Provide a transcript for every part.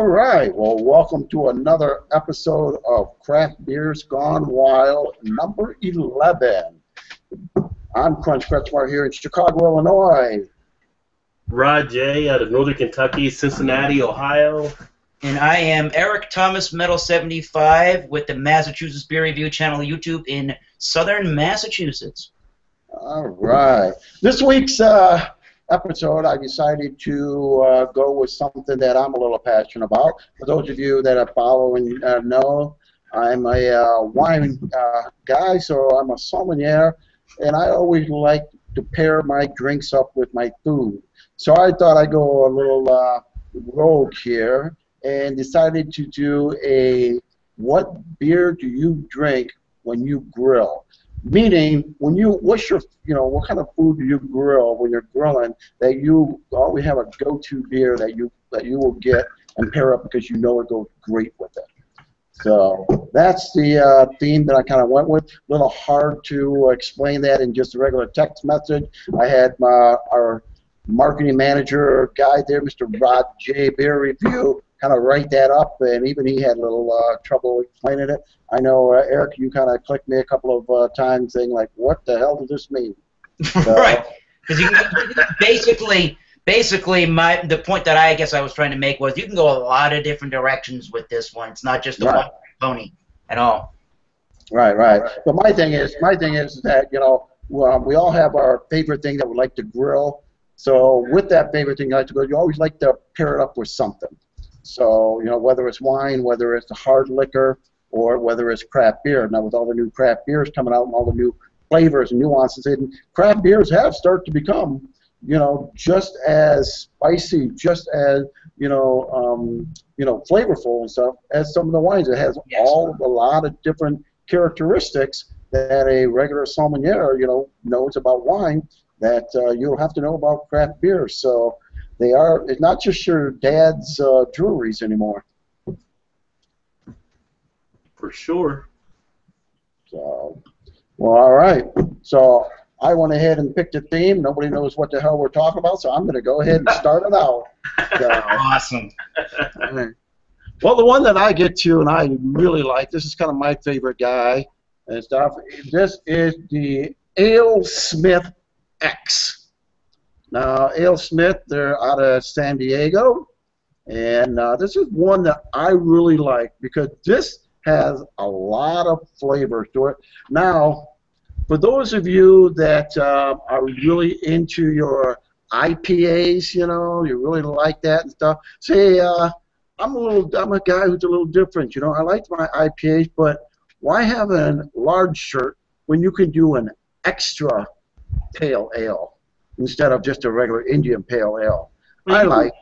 All right, well, welcome to another episode of Craft Beers Gone Wild, number 11. I'm Crunch Kretschmar here in Chicago, Illinois. Rod J out of Northern Kentucky, Cincinnati, Ohio. And I am Eric Thomas Metal 75 with the Massachusetts Beer Review Channel YouTube in southern Massachusetts. All right. This week's episode, I decided to go with something that I'm a little passionate about. For those of you that are following know, I'm a wine guy, so I'm a sommelier, and I always like to pair my drinks up with my food. So I thought I'd go a little rogue here, and decided to do a what beer do you drink when you grill? Meaning, when you what kind of food do you grill when you're grilling that you always have a go-to beer that you will get and pair up because you know it goes great with it. So that's the theme that I kind of went with. A little hard to explain that in just a regular text message. I had our marketing manager guy there, Mr. Rod J Beer Review, kind of write that up, and even he had a little trouble explaining it. I know, Eric, you kind of clicked me a couple of times saying, like, what the hell does this mean? So. Right. Because basically the point that I guess I was trying to make was you can go a lot of different directions with this one. It's not just the one pony at all. Right, right. But my thing is that, you know, we all have our favorite thing that we like to grill. So with that favorite thing you like to grill, you always like to pair it up with something. So, you know, whether it's wine, whether it's a hard liquor, or whether it's craft beer. Now, with all the new craft beers coming out and all the new flavors and nuances, and craft beers have started to become, you know, just as spicy, just as, you know, flavorful and stuff as some of the wines. It has a lot of different characteristics that a regular sommelier, you know, knows about wine that you'll have to know about craft beer. So they are, it's not just your dad's breweries anymore. For sure. So, well, all right. So I went ahead and picked a theme. Nobody knows what the hell we're talking about, so I'm going to go ahead and start it out. So, awesome. All right. Well, the one that I get to and I really like, this is kind of my favorite guy and stuff, this is the AleSmith X. Now, AleSmith, they're out of San Diego, and this is one that I really like because this has a lot of flavor to it. Now, for those of you that are really into your IPAs, you know, you really like that and stuff, say, I'm a guy who's a little different, you know. I like my IPAs, but why have a large shirt when you can do an extra pale ale instead of just a regular Indian pale ale? Well, I like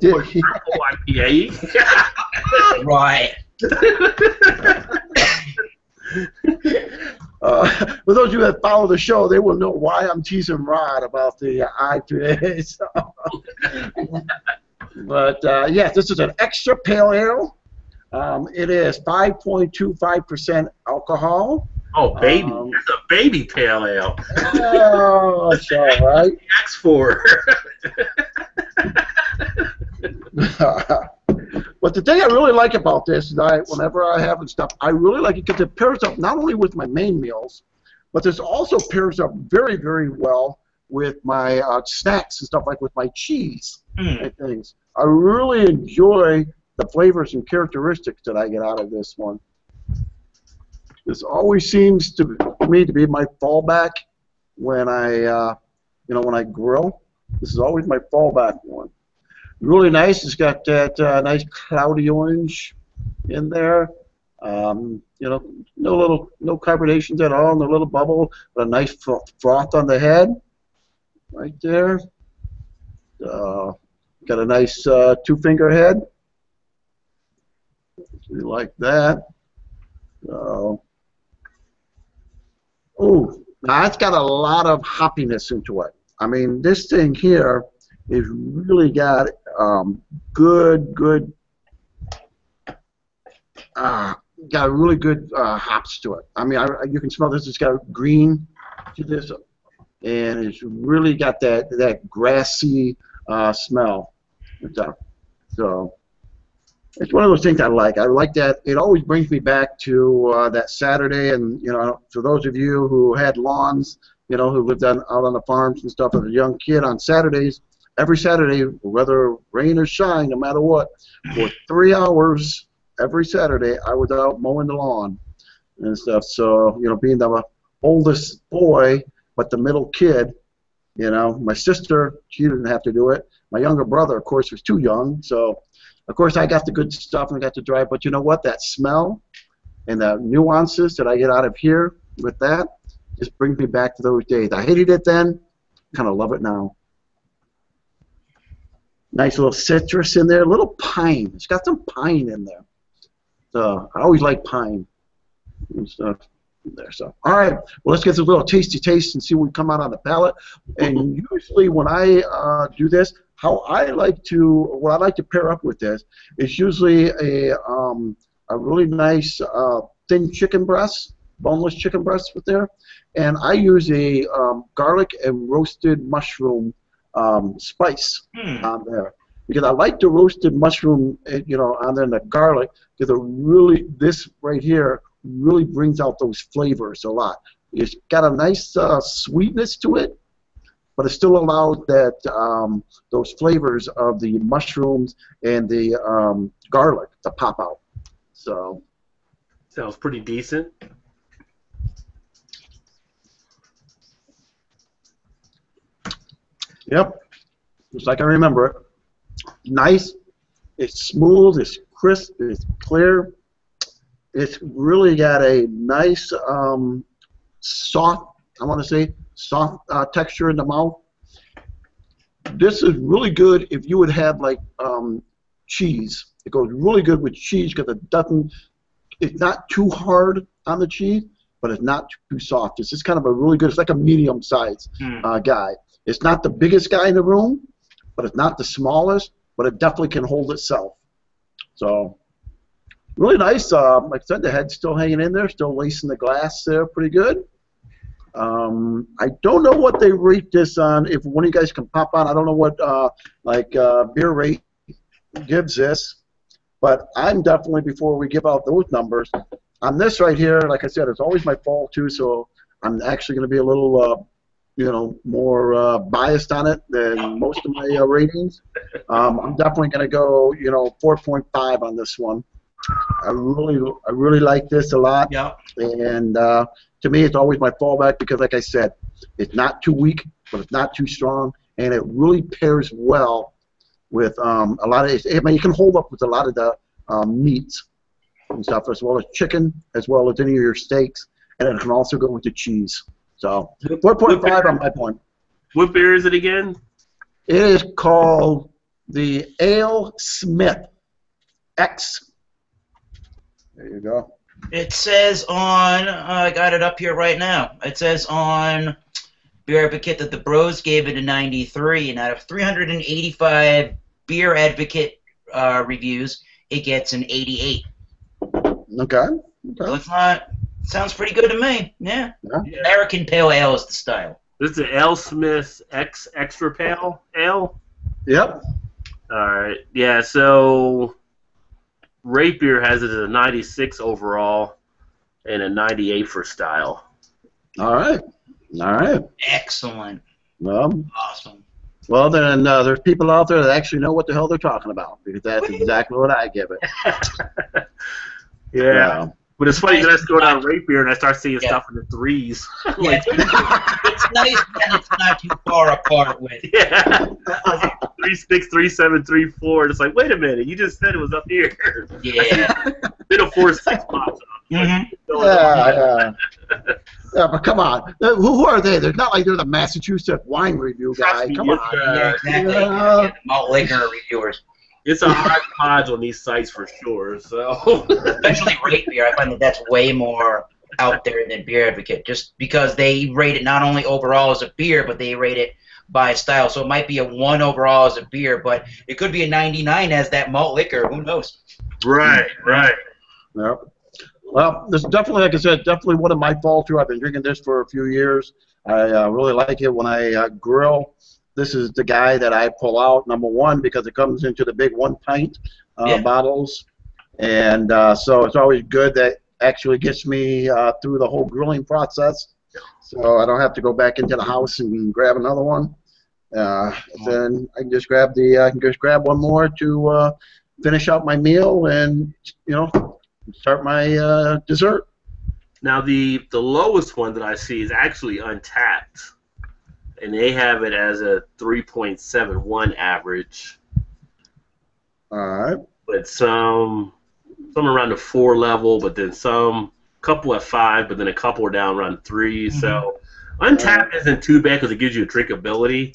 this. IPA. Right. For those of you that follow the show, they will know why I'm teasing Rod about the IPA. So. But yes, this is an extra pale ale. It is 5.25% alcohol. Oh, baby. That's a baby pale ale. Oh, that's all right. X4. But the thing I really like about this is whenever I have and stuff, I really like it because it pairs up not only with my main meals, but this also pairs up very, very well with my snacks and stuff, like with my cheese and things. I really enjoy the flavors and characteristics that I get out of this one. This always seems to me to be my fallback when I, you know, when I grill. This is always my fallback one. Really nice. It's got that nice cloudy orange in there. You know, no carbonations at all, no little bubble, but a nice froth on the head, right there. Got a nice two-finger head. You like that? So. Ooh, now that's got a lot of hoppiness into it. I mean, this thing here is really got really good hops to it. I mean, you can smell this. It's got green to this, and it's really got that grassy smell. So it's one of those things I like. I like that. It always brings me back to that Saturday, and you know, for those of you who had lawns, you know, who lived out on the farms and stuff as a young kid on Saturdays, every Saturday, whether rain or shine, no matter what, for 3 hours every Saturday, I was out mowing the lawn and stuff. So, you know, being the oldest boy but the middle kid, you know, my sister, she didn't have to do it. My younger brother, of course, was too young. So, of course, I got the good stuff and I got to drive. But you know what? That smell and the nuances that I get out of here with that just brings me back to those days. I hated it then. Kind of love it now. Nice little citrus in there, a little pine. It's got some pine in there. So I always like pine and stuff there. So all right, well, let's get this little tasty taste and see what we come out on the palate. And usually when I do this, what I like to pair up with this is usually a really nice thin chicken breast, boneless chicken breast with there, and I use a garlic and roasted mushroom spice on there, because I like the roasted mushroom, you know, on there, and the garlic, because it really, this right here really brings out those flavors a lot. It's got a nice sweetness to it, but it still allows that those flavors of the mushrooms and the garlic to pop out. So sounds pretty decent. Yep, just like I remember it. Nice, it's smooth, it's crisp, it's clear. It's really got a nice soft, I want to say, soft texture in the mouth. This is really good if you would have like cheese. It goes really good with cheese because it doesn't, it's not too hard on the cheese, but it's not too soft. It's just kind of a really good, it's like a medium size guy. It's not the biggest guy in the room, but it's not the smallest, but it definitely can hold itself. So really nice. Like I said, the head's still hanging in there, still lacing the glass there pretty good. I don't know what they rate this on. If one of you guys can pop on, I don't know what Beer Rate gives this, but I'm definitely, before we give out those numbers, on this right here, like I said, it's always my fault too, so I'm actually going to be a little you know, more biased on it than most of my ratings. I'm definitely going to go, you know, 4.5 on this one. I really like this a lot. Yeah. And to me, it's always my fallback because, like I said, it's not too weak, but it's not too strong, and it really pairs well with a lot of. I mean, you can hold up with a lot of the meats and stuff, as well as chicken, as well as any of your steaks, and it can also go with the cheese. So 4.5 on my point. What beer is it again? It is called the AleSmith X. There you go. It says on, I got it up here right now. It says on Beer Advocate that the Bros gave it a 93, and out of 385 Beer Advocate reviews, it gets an 88. Okay. So it's not. Sounds pretty good to me. Yeah. Yeah. American Pale Ale is the style. This is an AleSmith X Extra Pale Ale? Yep. All right. Yeah, so RateBeer has it as a 96 overall and a 98 for style. All right. All right. Excellent. Well, awesome. Well, then there's people out there that actually know what the hell they're talking about, because that's exactly what I give it. Yeah. But it's funny, because I go down RateBeer and I start seeing stuff in the threes. Yeah, like, it's nice that it's not too far apart with. Yeah. 3.6, 3.7, 3.4. And it's like, wait a minute, you just said it was up here. Yeah. Middle 4.6 pops up. Yeah, but come on. Who are they? They're not like they're the Massachusetts wine review guy. Come on. Yeah, exactly. Yeah, malt liquor reviewers. It's a hot podge on these sites for sure. So especially RateBeer, I find that that's way more out there than Beer Advocate, just because they rate it not only overall as a beer, but they rate it by style. So it might be a 1 overall as a beer, but it could be a 99 as that malt liquor. Who knows? Right, right. Yeah. Well, this is definitely, like I said, definitely one of my fall through. I've been drinking this for a few years. I really like it when I grill. This is the guy that I pull out, number one, because it comes into the big 1-pint bottles. And so it's always good that actually gets me through the whole grilling process. So I don't have to go back into the house and grab another one. Then I can just grab the one more to finish out my meal and, you know, start my dessert. Now the lowest one that I see is actually Untappd, and they have it as a 3.71 average. All right. But some around the 4 level, but then some couple at 5, but then a couple are down around 3. Mm-hmm. So Untappd isn't too bad because it gives you a drinkability.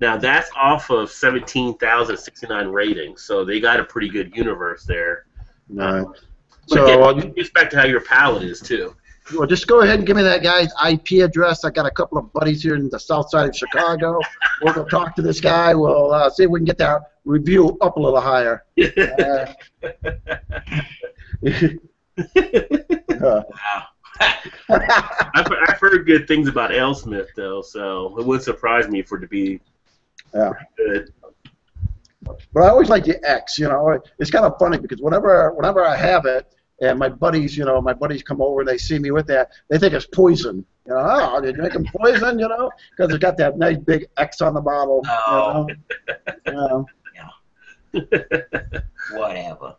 Now that's off of 17,069 ratings, so they got a pretty good universe there. Nice. So again, you can respect how your palate is too. Well, just go ahead and give me that guy's IP address. I got a couple of buddies here in the south side of Chicago. We'll go talk to this guy. We'll see if we can get that review up a little higher. Wow. I've heard good things about AleSmith though, so it wouldn't surprise me for it to be good. But I always like the X, you know. It's kind of funny because whenever I have it, and my buddies, you know, come over and they see me with that, they think it's poison. You know, oh, they're drinking poison, you know, because it's got that nice big X on the bottle. Oh. You know? Whatever.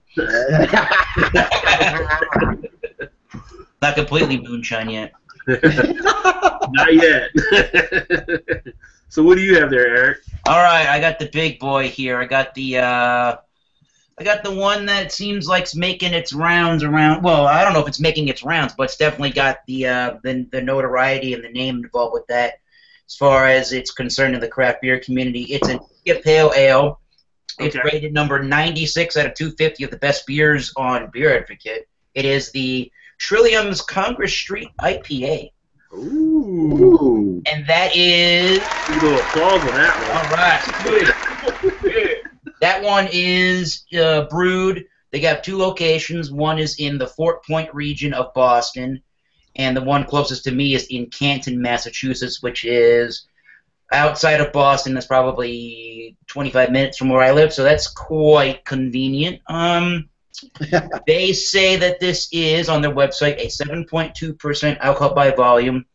Not completely moonshine yet. Not yet. So what do you have there, Eric? All right, I got the big boy here. I got the one that seems like it's making its rounds around. Well, I don't know if it's making its rounds, but it's definitely got the notoriety and the name involved with that. As far as it's concerned in the craft beer community, it's an India Pale Ale. It's rated number 96 out of 250 of the best beers on Beer Advocate. It is the Trillium's Congress Street IPA. Ooh. And that is... You go applause on that one. All right. That one is brewed. They got 2 locations. One is in the Fort Point region of Boston, and the one closest to me is in Canton, Massachusetts, which is outside of Boston. That's probably 25 minutes from where I live, so that's quite convenient. They say that this is, on their website, a 7.2% alcohol by volume.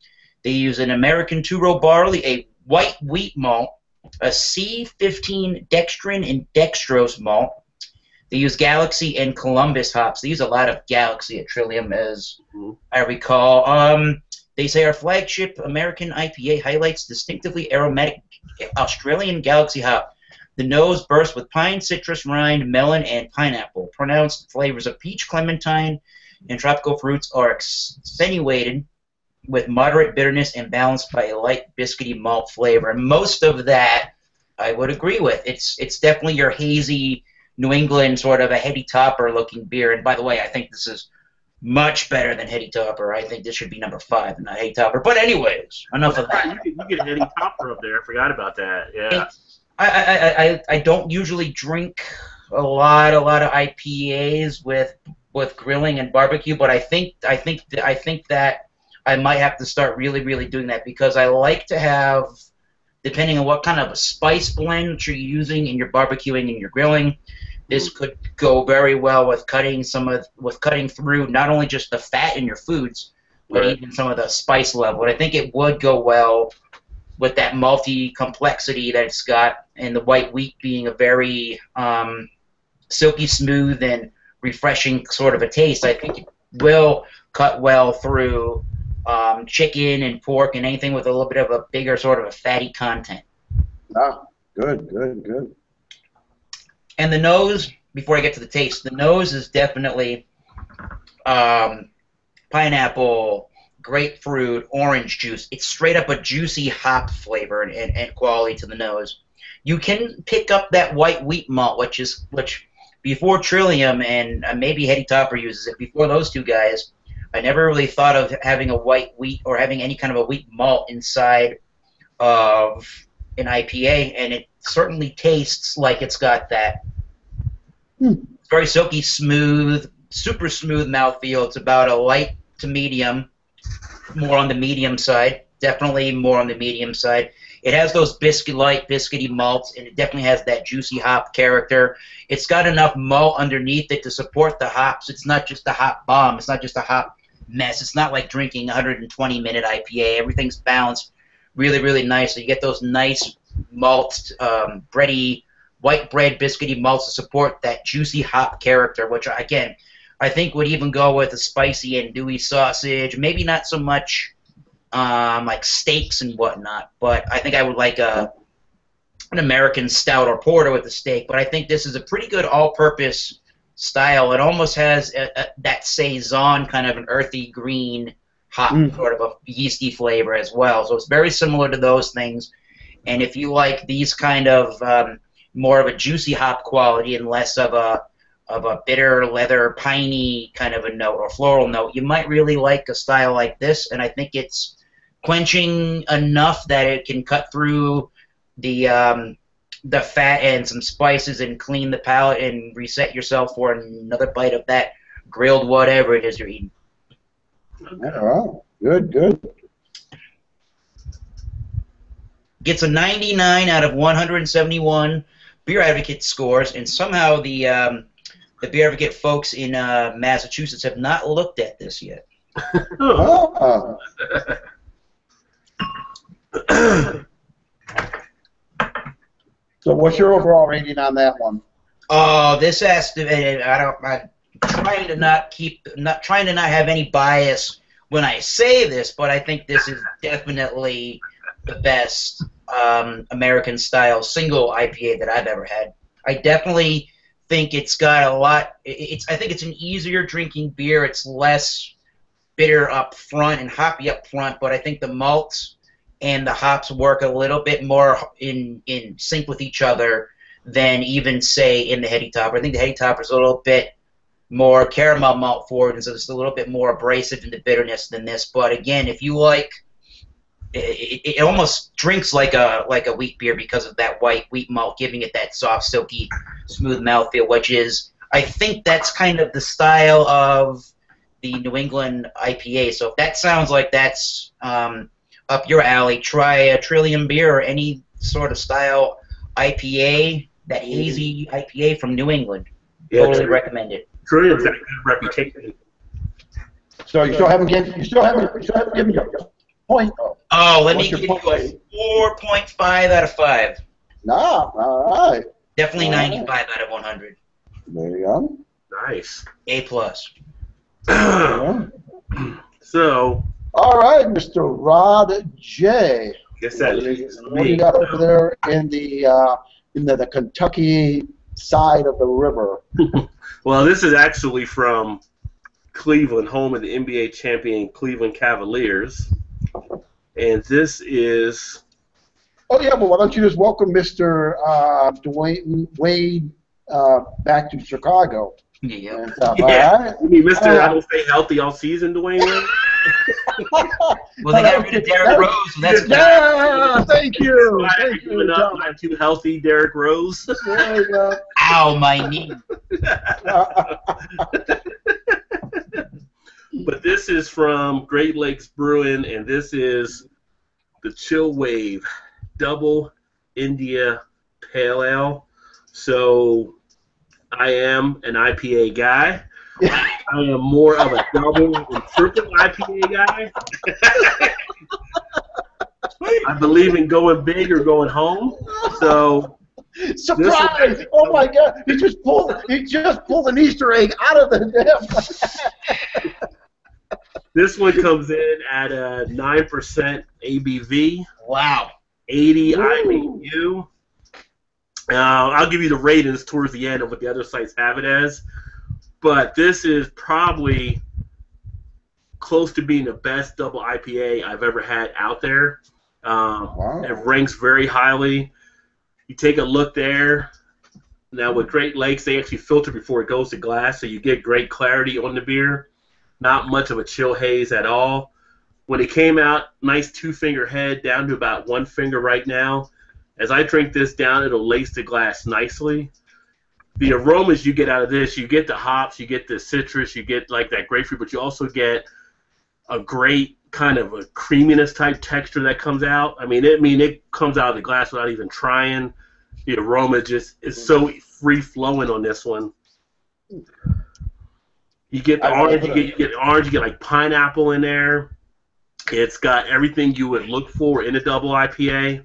They use an American 2-row barley, a white wheat malt, a C15 dextrin and dextrose malt. They use Galaxy and Columbus hops. They use a lot of Galaxy at Trillium, as I recall. They say our flagship American IPA highlights distinctively aromatic Australian Galaxy hop. The nose bursts with pine, citrus, rind, melon, and pineapple. Pronounced flavors of peach, clementine, and tropical fruits are accentuated with moderate bitterness and balanced by a light biscuity malt flavor. And most of that I would agree with. It's definitely your hazy New England sort of a Heady Topper looking beer. And by the way, I think this is much better than Heady Topper. I think this should be number 5 and not Heady Topper. But anyways, enough of that. You get a Heady Topper up there. I forgot about that. Yeah. I don't usually drink a lot of IPAs with grilling and barbecue, but I think that I might have to start really doing that, because I like to have, depending on what kind of a spice blend you're using in your barbecuing and your grilling, this could go very well with cutting through not only just the fat in your foods, but even some of the spice level. And I think it would go well with that malty complexity that it's got, and the white wheat being a very silky smooth and refreshing sort of a taste. I think it will cut well through chicken and pork and anything with a little bit of a bigger sort of a fatty content. Ah, good. And the nose, before I get to the taste, the nose is definitely pineapple, grapefruit, orange juice. It's straight up a juicy hop flavor and quality to the nose. You can pick up that white wheat malt, which before Trillium and maybe Heady Topper uses it, before those two guys, I never really thought of having a white wheat or having any kind of a wheat malt inside of an IPA, and it certainly tastes like it's got that. Very silky smooth, super smooth mouthfeel. It's about a light to medium, more on the medium side. It has those biscuit-like, biscuity malts, and it definitely has that juicy hop character. It's got enough malt underneath it to support the hops. It's not just a hop bomb. It's not just a hop mess. It's not like drinking 120-minute IPA. Everything's balanced really, really nice. So you get those nice malt, bready, white bread, biscuity malts to support that juicy hop character, which, again, I think would even go with a spicy and dewy sausage. Maybe not so much like steaks and whatnot, but I think I would like an American stout or porter with a steak. But I think this is a pretty good all-purpose style. It almost has that saison kind of an earthy green hop sort of a yeasty flavor as well. So it's very similar to those things. And if you like these kind of more of a juicy hop quality and less of a bitter, leather, piney kind of a note or floral note, you might really like a style like this, and I think it's quenching enough that it can cut through the fat and some spices and clean the palate and reset yourself for another bite of that grilled whatever it is you're eating. Oh, good, good. Gets a 99 out of 171 Beer Advocate scores, and somehow the Beer Advocate folks in Massachusetts have not looked at this yet. Oh. So what's your overall rating on that one? Oh, this has to be, I'm trying to not have any bias when I say this, but I think this is definitely the best American style single IPA that I've ever had. I definitely think it's got a lot. I think it's an easier drinking beer. It's less bitter up front and hoppy up front, but I think the malts and the hops work a little bit more in sync with each other than even say in the Heady Topper. I think the Heady Topper is a little bit more caramel malt forward, and so it's a little bit more abrasive in the bitterness than this. But again, if you like, it almost drinks like a wheat beer because of that white wheat malt giving it that soft, silky, smooth mouthfeel, which is, I think that's kind of the style of the New England IPA. So if that sounds like that's up your alley, try a Trillium beer or any sort of style IPA, that hazy IPA from New England. Yeah, totally recommend it. Trillium's got a good reputation. So you still haven't given your point. Oh, let me give you a 4.5 out of 5. Nah, all right. Definitely 95 out of 100. There you go. Nice. A plus. So. All right, Mr. Rod J. Guess that leaves me. What do you got over there in the Kentucky side of the river? Well, this is actually from Cleveland, home of the NBA champion Cleveland Cavaliers. And this is... Oh, yeah, well, why don't you just welcome Mr. Wade back to Chicago. Yeah. Right. You mean Mr. I don't stay healthy all season, Dwayne? Well, they got rid of Derrick Rose, and that's good. Yeah, thank you. I'm too healthy, Derrick Rose. There you go. Ow, my knee. But this is from Great Lakes Brewing, and this is the Chill Wave Double India Pale Ale. So I am an IPA guy. I am more of a double and triple IPA guy. I believe in going big or going home. So surprise! Oh my God! He just pulled an Easter egg out of the damn. This one comes in at a 9% ABV. Wow. 80 IBU. I'll give you the ratings towards the end of what the other sites have it as. But this is probably close to being the best double IPA I've ever had out there. Wow. It ranks very highly. You take a look there. Now with Great Lakes, they actually filter before it goes to glass, so you get great clarity on the beer. Not much of a chill haze at all. When it came out, nice two-finger head down to about one finger right now. As I drink this down, it'll lace the glass nicely. The aromas you get out of this, you get the hops, you get the citrus, you get like that grapefruit, but you also get a great kind of a creaminess type texture that comes out. I mean, it comes out of the glass without even trying. The aroma just is so free flowing on this one. You get the orange, you get like pineapple in there. It's got everything you would look for in a double IPA.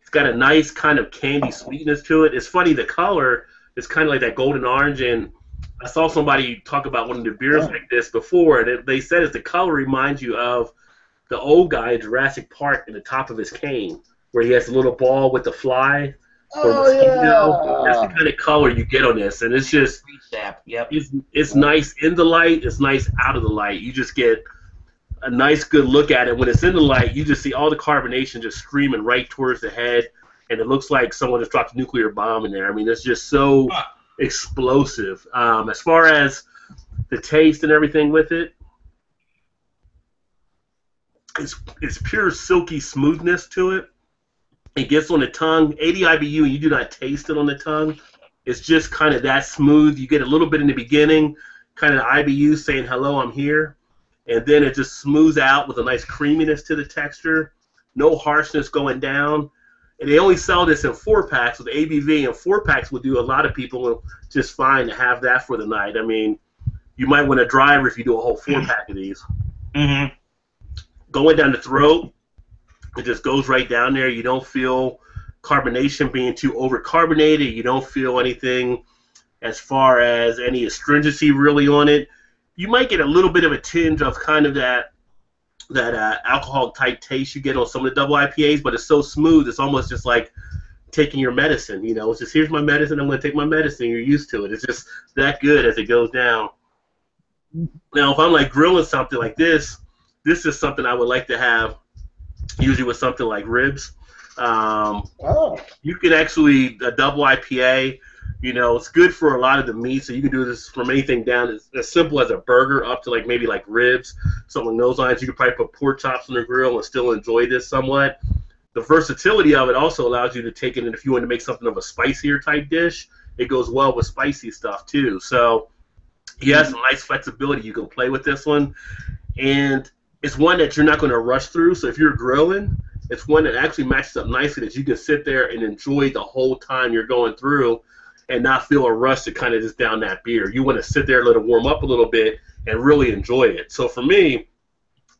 It's got a nice kind of candy sweetness to it. It's funny, the color is kind of like that golden orange, and I saw somebody talk about one of the beers like this before, and they said the color reminds you of the old guy in Jurassic Park in the top of his cane, where he has a little ball with the fly. Oh, yeah. That's the kind of color you get on this, and it's just it's nice in the light, it's nice out of the light. You just get a nice good look at it. When it's in the light, you just see all the carbonation just streaming right towards the head, and it looks like someone just dropped a nuclear bomb in there. I mean, it's just so explosive. As far as the taste and everything with it, it's pure silky smoothness to it. It gets on the tongue, 80 IBU, and you do not taste it on the tongue. It's just kind of that smooth. You get a little bit in the beginning, kind of the IBU saying, hello, I'm here. And then it just smooths out with a nice creaminess to the texture. No harshness going down. And they only sell this in 4-packs with ABV, and 4-packs will do a lot of people just fine to have that for the night. I mean, you might want a driver if you do a whole 4-pack of these. Mm-hmm. Going down the throat, it just goes right down there. You don't feel carbonation being too overcarbonated. You don't feel anything as far as any astringency really on it. You might get a little bit of a tinge of kind of that alcohol-type taste you get on some of the double IPAs, but it's so smooth, it's almost just like taking your medicine. You know, it's just, here's my medicine, I'm going to take my medicine. You're used to it. It's just that good as it goes down. Now, if I'm, like, grilling something like this, this is something I would like to have usually with something like ribs. You can actually, a double IPA, you know, it's good for a lot of the meat, so you can do this from anything down as simple as a burger up to like maybe like ribs, something along those lines. You could probably put pork chops on the grill and still enjoy this somewhat. The versatility of it also allows you to take it, and if you want to make something of a spicier type dish, it goes well with spicy stuff too. So you have some nice flexibility. You can play with this one. And it's one that you're not going to rush through, so if you're grilling, it's one that actually matches up nicely that you can sit there and enjoy the whole time you're going through and not feel a rush to kind of just down that beer. You want to sit there, let it warm up a little bit, and really enjoy it. So for me,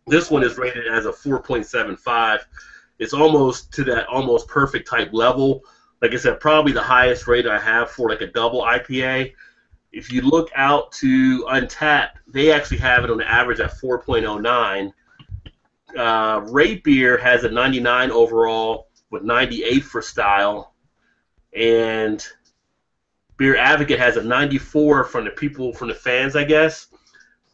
this one is rated as a 4.75. It's almost to that almost perfect type level. Like I said, probably the highest rate I have for like a double IPA. If you look out to Untappd, they actually have it on average at 4.09. RateBeer has a 99 overall with 98 for style. And Beer Advocate has a 94 from the people, from the fans, I guess.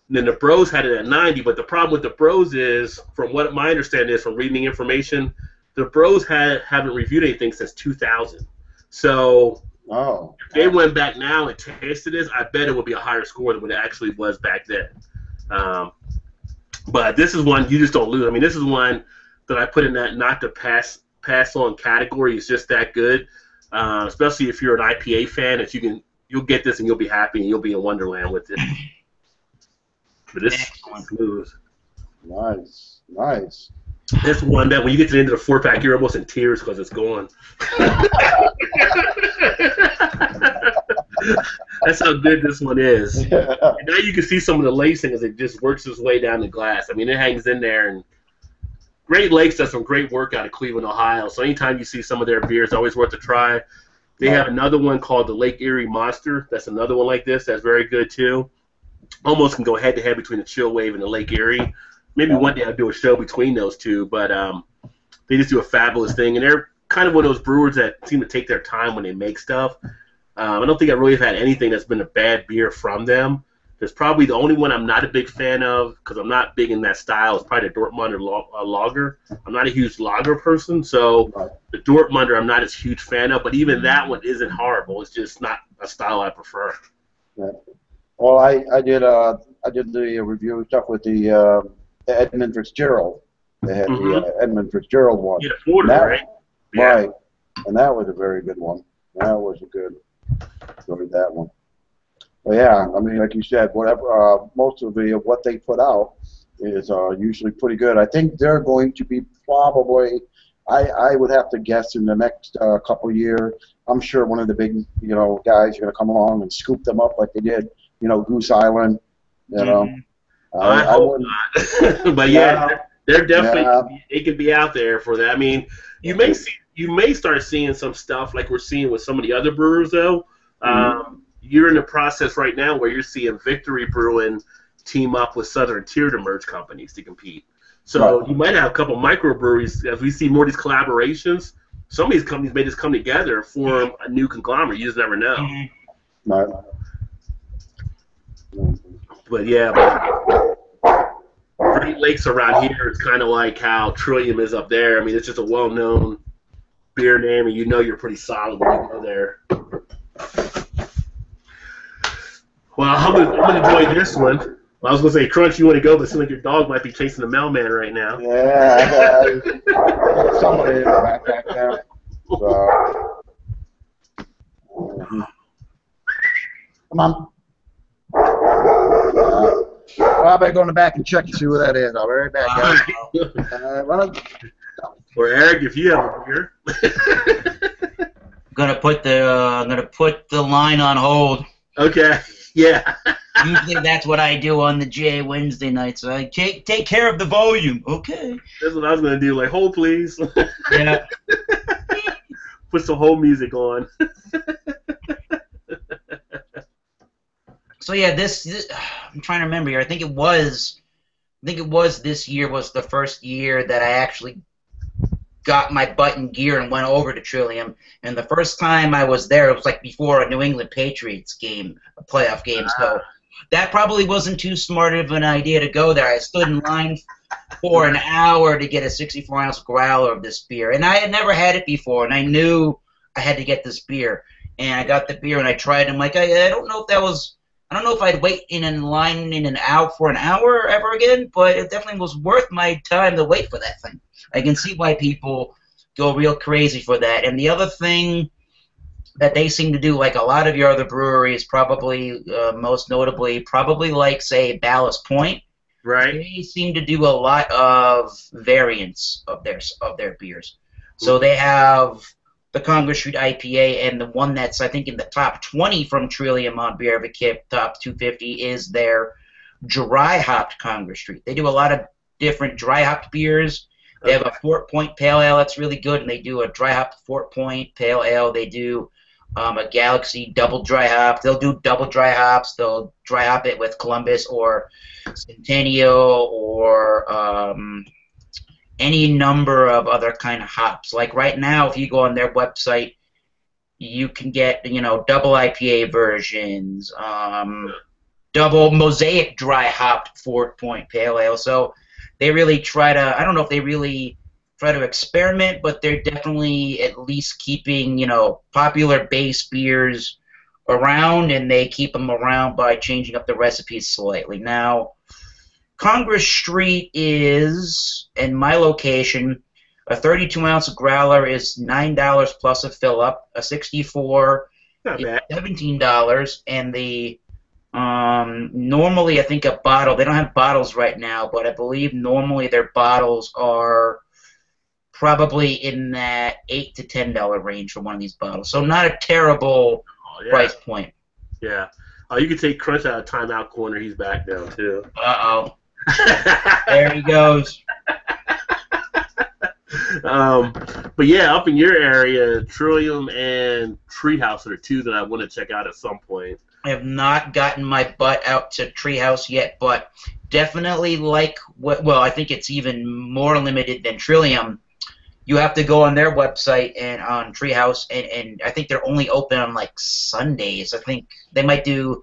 And then the Bros had it at 90, but the problem with the Bros is, from what my understanding is from reading information, the Bros haven't reviewed anything since 2000. So wow. If they went back now and tasted this, I bet it would be a higher score than what it actually was back then. But this is one you just don't lose. I mean, this is one that I put in that not to pass on category. It's just that good, especially if you're an IPA fan. If you can, you'll get this and you'll be happy and you'll be in Wonderland with it. But this is smooth. Nice, nice. This one that when you get to the end of the 4-pack, you're almost in tears because it's gone. That's how good this one is. Yeah. And now you can see some of the lacing as it just works its way down the glass. I mean, it hangs in there. And Great Lakes does some great work out of Cleveland, Ohio. So anytime you see some of their beers, it's always worth a try. They have another one called the Lake Erie Monster. That's another one like this. That's very good, too. Almost can go head-to-head between the Chill Wave and the Lake Erie. Maybe one day I'll do a show between those two, but they just do a fabulous thing. And they're kind of one of those brewers that seem to take their time when they make stuff. I don't think I really have had anything that's been a bad beer from them. There's probably the only one I'm not a big fan of, because I'm not big in that style, is probably the Dortmunder lager. I'm not a huge lager person, so the Dortmunder I'm not as huge fan of, but even that one isn't horrible. It's just not a style I prefer. Yeah. Well, I did the review stuff with the Edmund Fitzgerald. They had the Edmund Fitzgerald one. Yeah, Florida, right? Yeah. Right. And that was a very good one. That was a good one. Enjoyed that one. Yeah, I mean, like you said, whatever most of what they put out is usually pretty good. I think they're going to be probably, I would have to guess, in the next couple years, I'm sure one of the big guys are going to come along and scoop them up like they did, Goose Island, you know. I hope not. But yeah, they're definitely it could be out there for that. I mean, you may start seeing some stuff like we're seeing with some of the other brewers though. You're in the process right now where you're seeing Victory Brewing team up with Southern Tier to merge companies to compete. So you might have a couple microbreweries. As we see more of these collaborations, some of these companies may just come together and form a new conglomerate. You just never know. But yeah, Great Lakes around here is kind of like how Trillium is up there. I mean, it's just a well-known beer name, and you know you're pretty solid when you go there. Well, I'm gonna enjoy this one. I was gonna say, Crunch, you want to go, but it seems like your dog might be chasing the mailman right now. Yeah, somebody in the back there. So. Come on. Well, I better go in the back and check and see what that is. I'll be right back, guys. Or Eric, if you have a beer. I'm gonna put the line on hold. Okay. Yeah. Usually that's what I do on the GA Wednesday night. So I take care of the volume. Okay. That's what I was gonna do. Like, hold please. Yeah. Put some whole music on. So yeah, this I'm trying to remember here. I think it was this year was the first year that I actually got my butt in gear and went over to Trillium. And the first time I was there, it was like before a New England Patriots game, a playoff game. So that probably wasn't too smart of an idea to go there. I stood in line for an hour to get a 64-ounce growler of this beer. And I had never had it before, and I knew I had to get this beer. And I got the beer, and I tried it. I'm like, I don't know if that was – I don't know if I'd wait in line in and out for an hour ever again, but it definitely was worth my time to wait for that thing. I can see why people go real crazy for that. And the other thing that they seem to do, like a lot of your other breweries, probably most notably, probably like, say, Ballast Point, right? They seem to do a lot of variants of their beers. So they have the Congress Street IPA, and the one that's, I think, in the top 20 from Trillium on Beer Advocate, top 250, is their dry-hopped Congress Street. They do a lot of different dry-hopped beers. They have a Fort Point Pale Ale that's really good, and they do a dry hop Fort Point Pale Ale. They do a Galaxy double dry hop. They'll do double dry hops. They'll dry hop it with Columbus or Centennial or any number of other kind of hops. Like right now, if you go on their website, you can get double IPA versions, double mosaic dry hop Fort Point Pale Ale. So they really try to, I don't know if they really try to experiment, but they're definitely at least keeping, popular base beers around, and they keep them around by changing up the recipes slightly. Now, Congress Street is, in my location, a 32-ounce growler is $9 plus a fill-up, a 64 is $17, and the normally, I think a bottle, they don't have bottles right now, but I believe normally their bottles are probably in that $8 to $10 range for one of these bottles. So not a terrible price point. Yeah. Oh, you can take Crunch out of timeout corner. He's back now, too. Uh-oh. There he goes. But yeah, up in your area, Trillium and Treehouse are the two that I want to check out at some point. I have not gotten my butt out to Treehouse yet, but definitely like what. Well, I think it's even more limited than Trillium. You have to go on their website and on Treehouse, and I think they're only open on like Sundays. I think they might do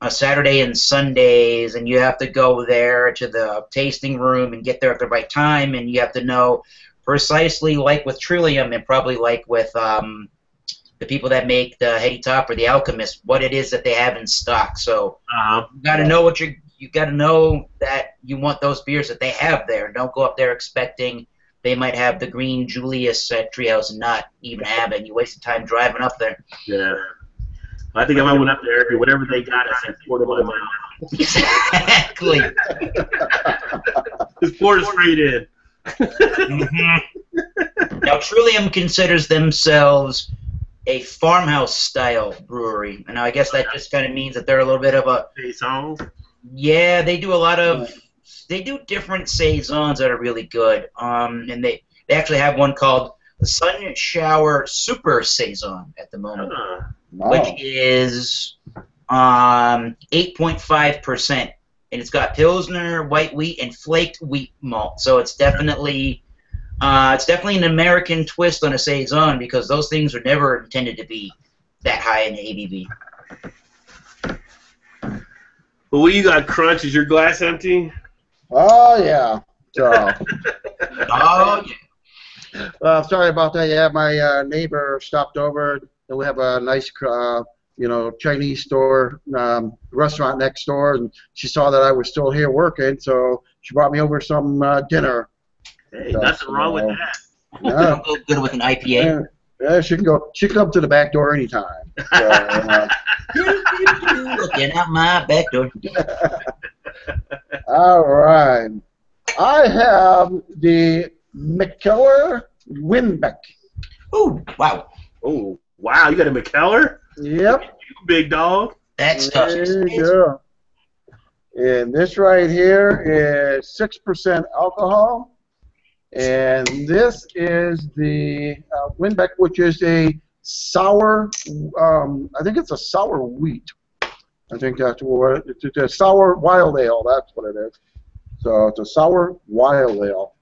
a Saturday and Sundays, and you have to go there to the tasting room and get there at the right time, and you have to know precisely, like with Trillium, and probably like with the people that make the Heady Topper, the Alchemist, what it is that they have in stock. So you got to know what you got to know that you want those beers that they have there. Don't go up there expecting they might have the Green Julius at Treehouse and not even have it. You waste time driving up there. Yeah. I think if I went up there, whatever they got, I said, pour it in my mouth. Exactly. Just pour it straight in. Now, Trillium considers themselves a farmhouse-style brewery. And I guess that just kind of means that they're a little bit of a... Saison? Yeah, they do a lot of... They do different Saisons that are really good. And they actually have one called the Sun Shower Super Saison at the moment. Wow. Which is 8.5%, and it's got Pilsner, white wheat, and flaked wheat malt. So it's definitely an American twist on a Saison, because those things are never intended to be that high in ABV. Well, what do you got, Crunch? Is your glass empty? Oh yeah. Oh yeah. Sorry about that. Yeah, my neighbor stopped over. And we have a nice, you know, Chinese store, restaurant next door, and she saw that I was still here working, so she brought me over some dinner. Hey, nothing wrong with that. Yeah. Go good with an IPA. Yeah, she can go. She can come to the back door anytime. So, looking out my back door. All right, I have the Mikkeller Winbeck. Oh wow! Oh. Wow, you got a Mikkeller? Yep. You big dog. That's tough. And this right here is 6% alcohol. And this is the Winbeck, which is a sour, I think it's a sour wheat. I think that's what it is. It's a sour wild ale. That's what it is. So it's a sour wild ale.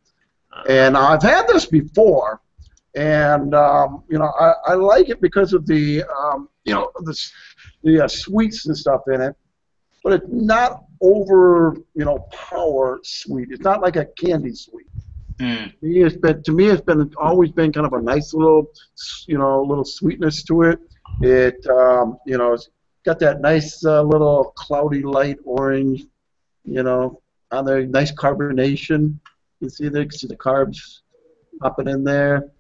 And I've had this before. And you know, I like it because of the you know, the sweets and stuff in it, but it's not over, you know, power sweet. It's not like a candy sweet. Mm. To me, it's always been kind of a nice little, you know, little sweetness to it. It you know, it's got that nice little cloudy light orange, you know, on there. Nice carbonation. You see there, you can see the carbs popping in there.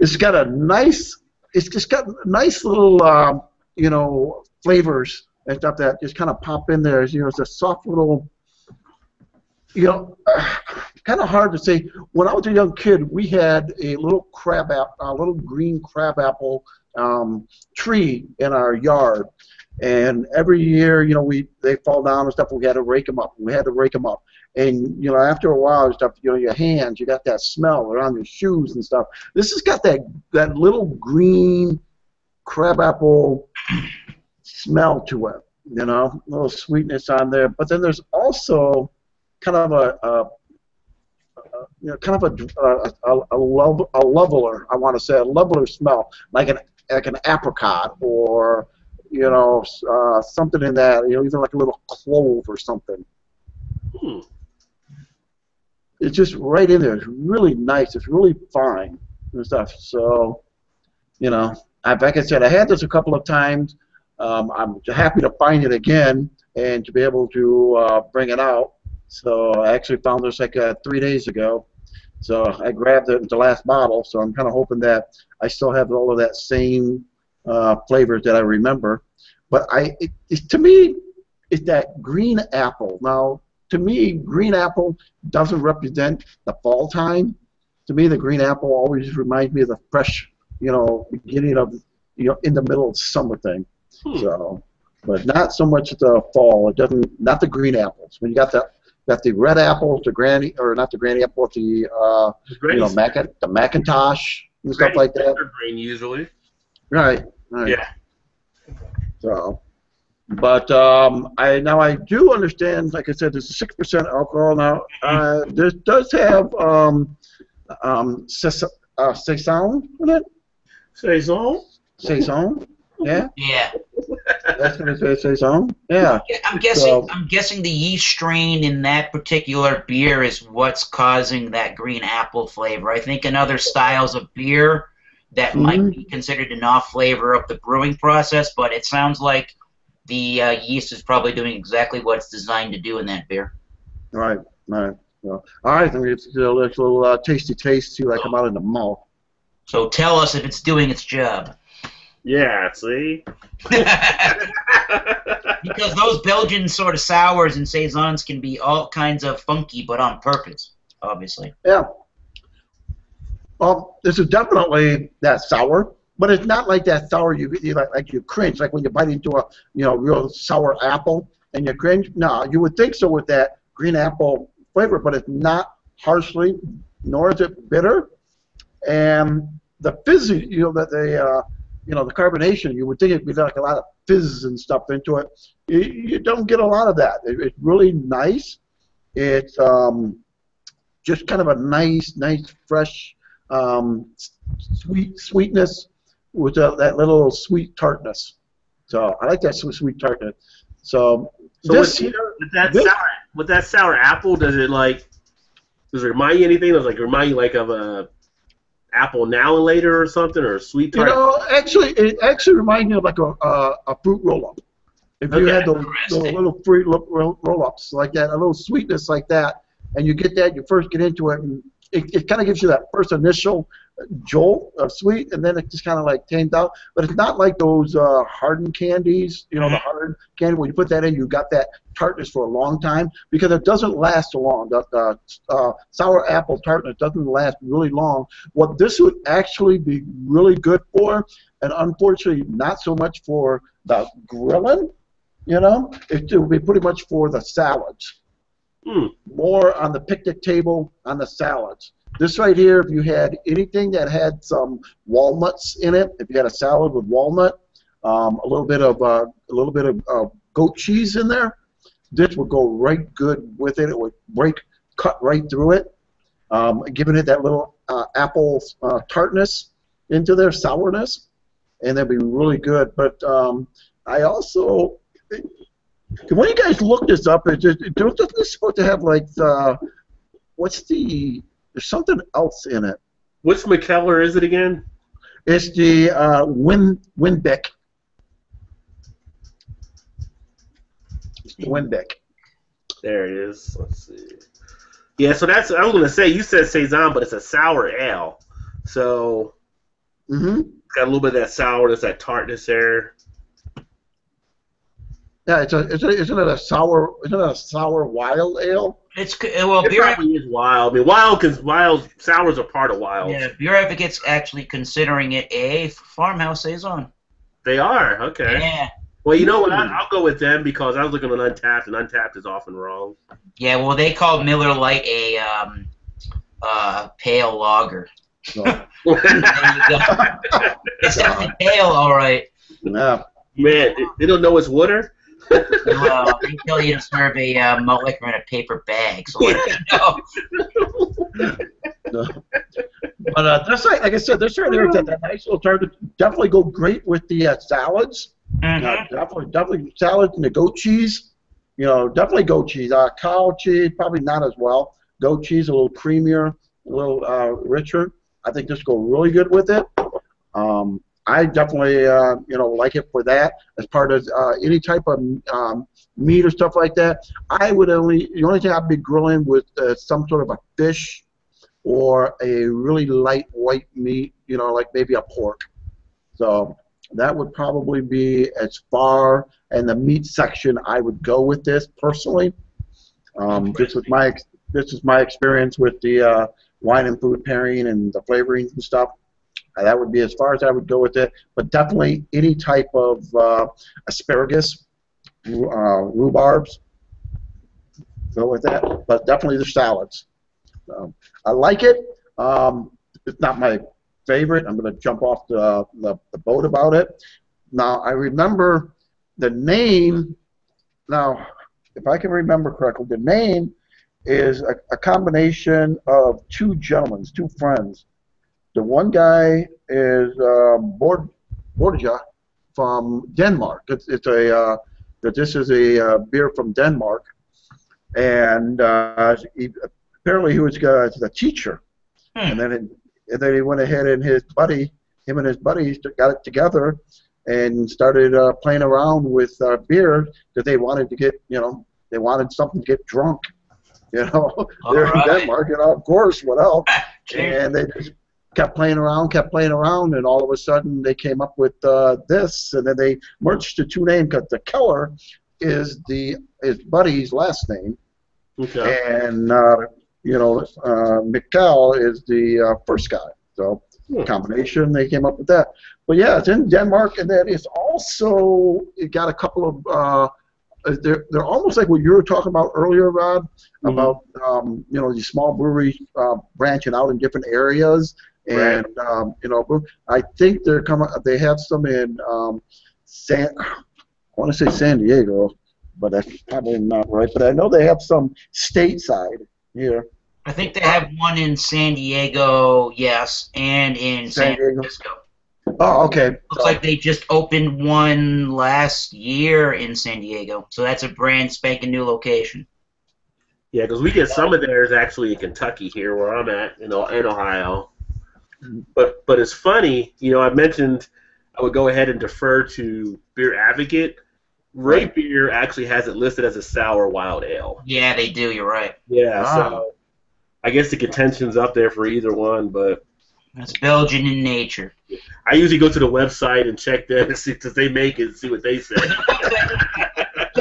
It's got a nice, it's just got nice little, you know, flavors and stuff that just kind of pop in there. You know, it's a soft little, you know, kind of hard to say. When I was a young kid, we had a little crab apple, a little green crab apple tree in our yard, and every year, you know, they fall down and stuff. We had to rake them up. And, you know, after a while and stuff, you know, your hands, you got that smell around your shoes and stuff. This has got that little green crabapple smell to it, you know, a little sweetness on there. But then there's also kind of a leveler, I want to say, a leveler smell, like an apricot or, you know, something in that, you know, even like a little clove or something. Hmm. It's just right in there. It's really nice. It's really fine and stuff. So, you know, like I said, I had this a couple of times. I'm happy to find it again and to be able to bring it out. So I actually found this like 3 days ago. So I grabbed it, the last bottle. So I'm kind of hoping that I still have all of that same flavors that I remember. But to me, it's that green apple. Now, to me, green apple doesn't represent the fall time. To me, the green apple always reminds me of the fresh, you know, beginning of, you know, in the middle of summer thing. Hmm. So, but not so much the fall. It doesn't, not the green apples. When you got the red apples, the granny, or not the granny apple, the you know, the Macintosh and stuff like that. Green usually. Right. Right. Yeah. So. But I do understand, like I said, there's 6% alcohol now. This does have saison in it. Saison? Saison? Yeah. Yeah. That's gonna say saison. Yeah. I'm guessing. So, I'm guessing the yeast strain in that particular beer is what's causing that green apple flavor. I think in other styles of beer, that might be considered an off flavor of the brewing process. But it sounds like the yeast is probably doing exactly what it's designed to do in that beer. Right, right. Well, all right, I think it's a little tasty taste too, like come out in the mouth. So tell us if it's doing its job. Yeah, see? Because those Belgian sort of sours and saisons can be all kinds of funky, but on purpose, obviously. Yeah. Well, this is definitely that sour, but it's not like that sour you cringe, like when you bite into a real sour apple and you cringe. No, you would think so with that green apple flavor, but it's not harshly, nor is it bitter, and the fizzy, the carbonation, you would think it'd be like a lot of fizz and stuff into it. You don't get a lot of that. It's really nice. It's just kind of a nice, fresh. Sweetness with that little sweet tartness. So I like that sweet tartness. So with that sour apple, does it remind you anything? Does it remind you of a apple now and later or something, or a sweet tart? It actually reminds me of a fruit roll up. If you had those little fruit roll ups like that, a little sweetness like that, and you get that, you first get into it. And it kind of gives you that first initial jolt of sweet, and then it just kind of tamed out. But it's not like those hardened candies, the hard candy. When you put that in, you got that tartness for a long time because it doesn't last so long. The sour apple tartness doesn't last really long. What this would actually be really good for, and unfortunately not so much for the grilling, it would be pretty much for the salads. More on the picnic table, on the salads. This right here, if you had anything that had some walnuts in it, if you had a salad with walnut, a little bit of goat cheese in there, this would go right good with it. It would cut right through it, giving it that little apple tartness into their sourness, and that'd be really good. But I also. When you guys look this up, doesn't this supposed to have there's something else in it. Which Mikkeller is it again? It's the Winbeck. It's the Winbeck. There it is. Let's see. Yeah, so that's I was gonna say you said saison, but it's a sour ale. So it's got a little bit of that sourness, that tartness there. Yeah, isn't it a sour? Isn't it a sour wild ale? It probably is wild. I mean, wild because wild sours are part of wild. Yeah, Beer Advocate's actually considering it a farmhouse saison. They are okay. Yeah. Well, you know what? I'll go with them because I was looking on Untappd, and Untappd is often wrong. Yeah, well, they call Miller Lite a pale lager. Oh. It's definitely pale, all right. Yeah. Man, they don't know it's water. They tell you to serve a malt liquor in a paper bag, so But like I said, this right there, that nice little tart definitely go great with the salads. Definitely salads and the goat cheese. Definitely goat cheese. Cow cheese probably not as well. Goat cheese a little creamier, a little richer. I think this go really good with it. I definitely, like it for that as part of any type of meat or stuff like that. The only thing I'd be grilling with some sort of a fish or a really light white meat, like maybe a pork. So that would probably be as far in the meat section I would go with this personally. This is my experience with the wine and food pairing and the flavorings and stuff. That would be as far as I would go with it, but definitely any type of asparagus, rhubarbs, go with that, but definitely the salads. I like it. It's not my favorite. I'm going to jump off the boat about it. Now, I remember the name. Now, if I can remember correctly, the name is a combination of two gentlemen, two friends. The one guy is Borja from Denmark. This is a beer from Denmark, and apparently he was the teacher, and then he went ahead and him and his buddies got it together and started playing around with beer that they wanted to get. They wanted something to get drunk. They're in Denmark, of course, what else? And they just kept playing around, and all of a sudden they came up with this, and then they merged the two names because the Keller is is Buddy's last name, okay. And Mikkel is the first guy. So combination, they came up with that. But yeah, it's in Denmark, and then it's also got a couple of. They're almost like what you were talking about earlier, Rod, mm-hmm. about these small breweries branching out in different areas, and right. I think they're coming. They have some in I want to say San Diego, but that's probably not right. But I know they have some stateside here. I think they have one in San Diego, yes, and in San Francisco. Oh, okay. Looks like they just opened one last year in San Diego, so that's a brand spanking new location. Yeah, because we get some of theirs actually in Kentucky here, where I'm at, in Ohio. But it's funny, I mentioned I would go ahead and defer to Beer Advocate. RateBeer actually has it listed as a sour wild ale. Yeah, they do. You're right. Yeah, so I guess the contention's up there for either one, but. It's Belgian in nature. I usually go to the website and check that and see if they make it and see what they say.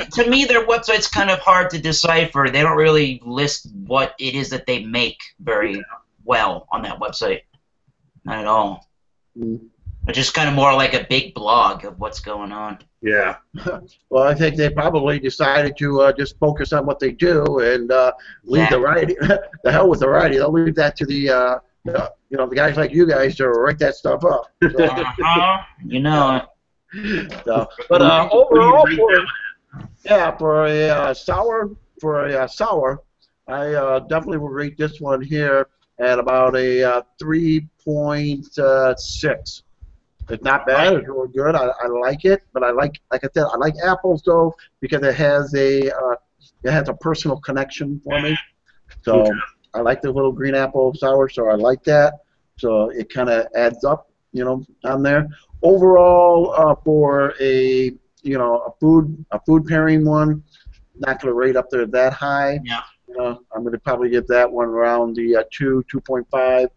To me, their website's kind of hard to decipher. They don't really list what it is that they make very well on that website. Not at all. It's just kind of more like a big blog of what's going on. Yeah. Well, I think they probably decided to just focus on what they do and leave the variety. The hell with the variety. They'll leave that to the the guys like you guys to write that stuff up. So. But overall, for a sour, I definitely would rate this one here at about a 3.6. It's not bad. It's really good. I like it, but like I said, I like apples though because it has a personal connection for me. So. Okay. I like the little green apple sour, so I like that. So it kind of adds up, on there. Overall, for a food pairing one, not gonna rate up there that high. Yeah. I'm gonna probably give that one around the 2.5,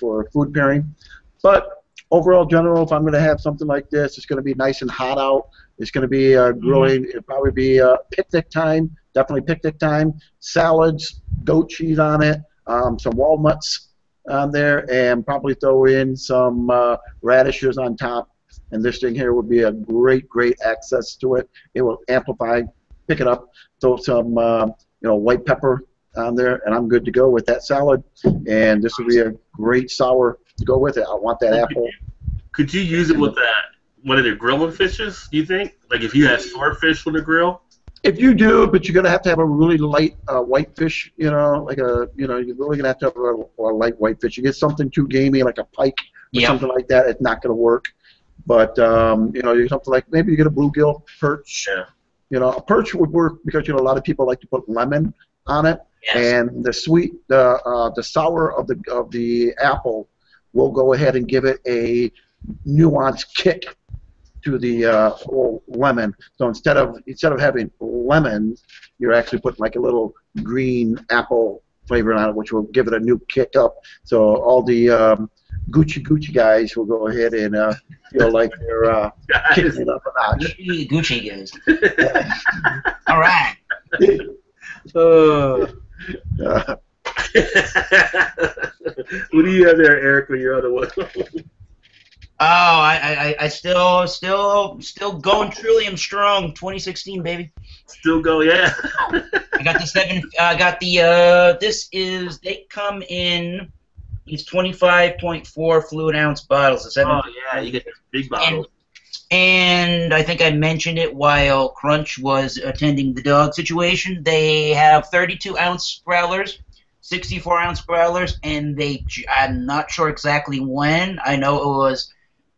for a food pairing. But overall, general, if I'm gonna have something like this, it's gonna be nice and hot out. It's gonna be grilling. It'll probably be picnic time. Definitely picnic time. Salads, goat cheese on it, some walnuts on there, and probably throw in some radishes on top. And this thing here would be a great, great access to it. It will amplify, pick it up, throw some white pepper on there, and I'm good to go with that salad. And this would be a great sour to go with it. I want that apple. Could you use it with one of their grilling fishes, do you think? Like if you have swordfish on the grill? If you do, but you're gonna have to have a really light white fish, you're really gonna have to have a light white fish. You get something too gamey, like a pike or something like that, it's not gonna work. But you're something like maybe you get a bluegill perch. Yeah. A perch would work because a lot of people like to put lemon on it, and the sweet, the sour of the apple will go ahead and give it a nuanced kick to the whole lemon. So instead of having lemons, you're actually putting like a little green apple flavor on it, which will give it a new kick up. So all the Gucci guys will go ahead and feel like they're kicking it up a notch. Gucci guys. All right. What do you have there, Eric, with your other one? Oh, I still going Trillium strong, 2016 baby. Still go, yeah. I got the seven. I got the they come in these 25.4 fluid ounce bottles. The seven. Oh yeah, you get the big bottles. And I think I mentioned it while Crunch was attending the dog situation. They have 32 ounce growlers. 64 ounce growlers, and I'm not sure exactly when. I know it was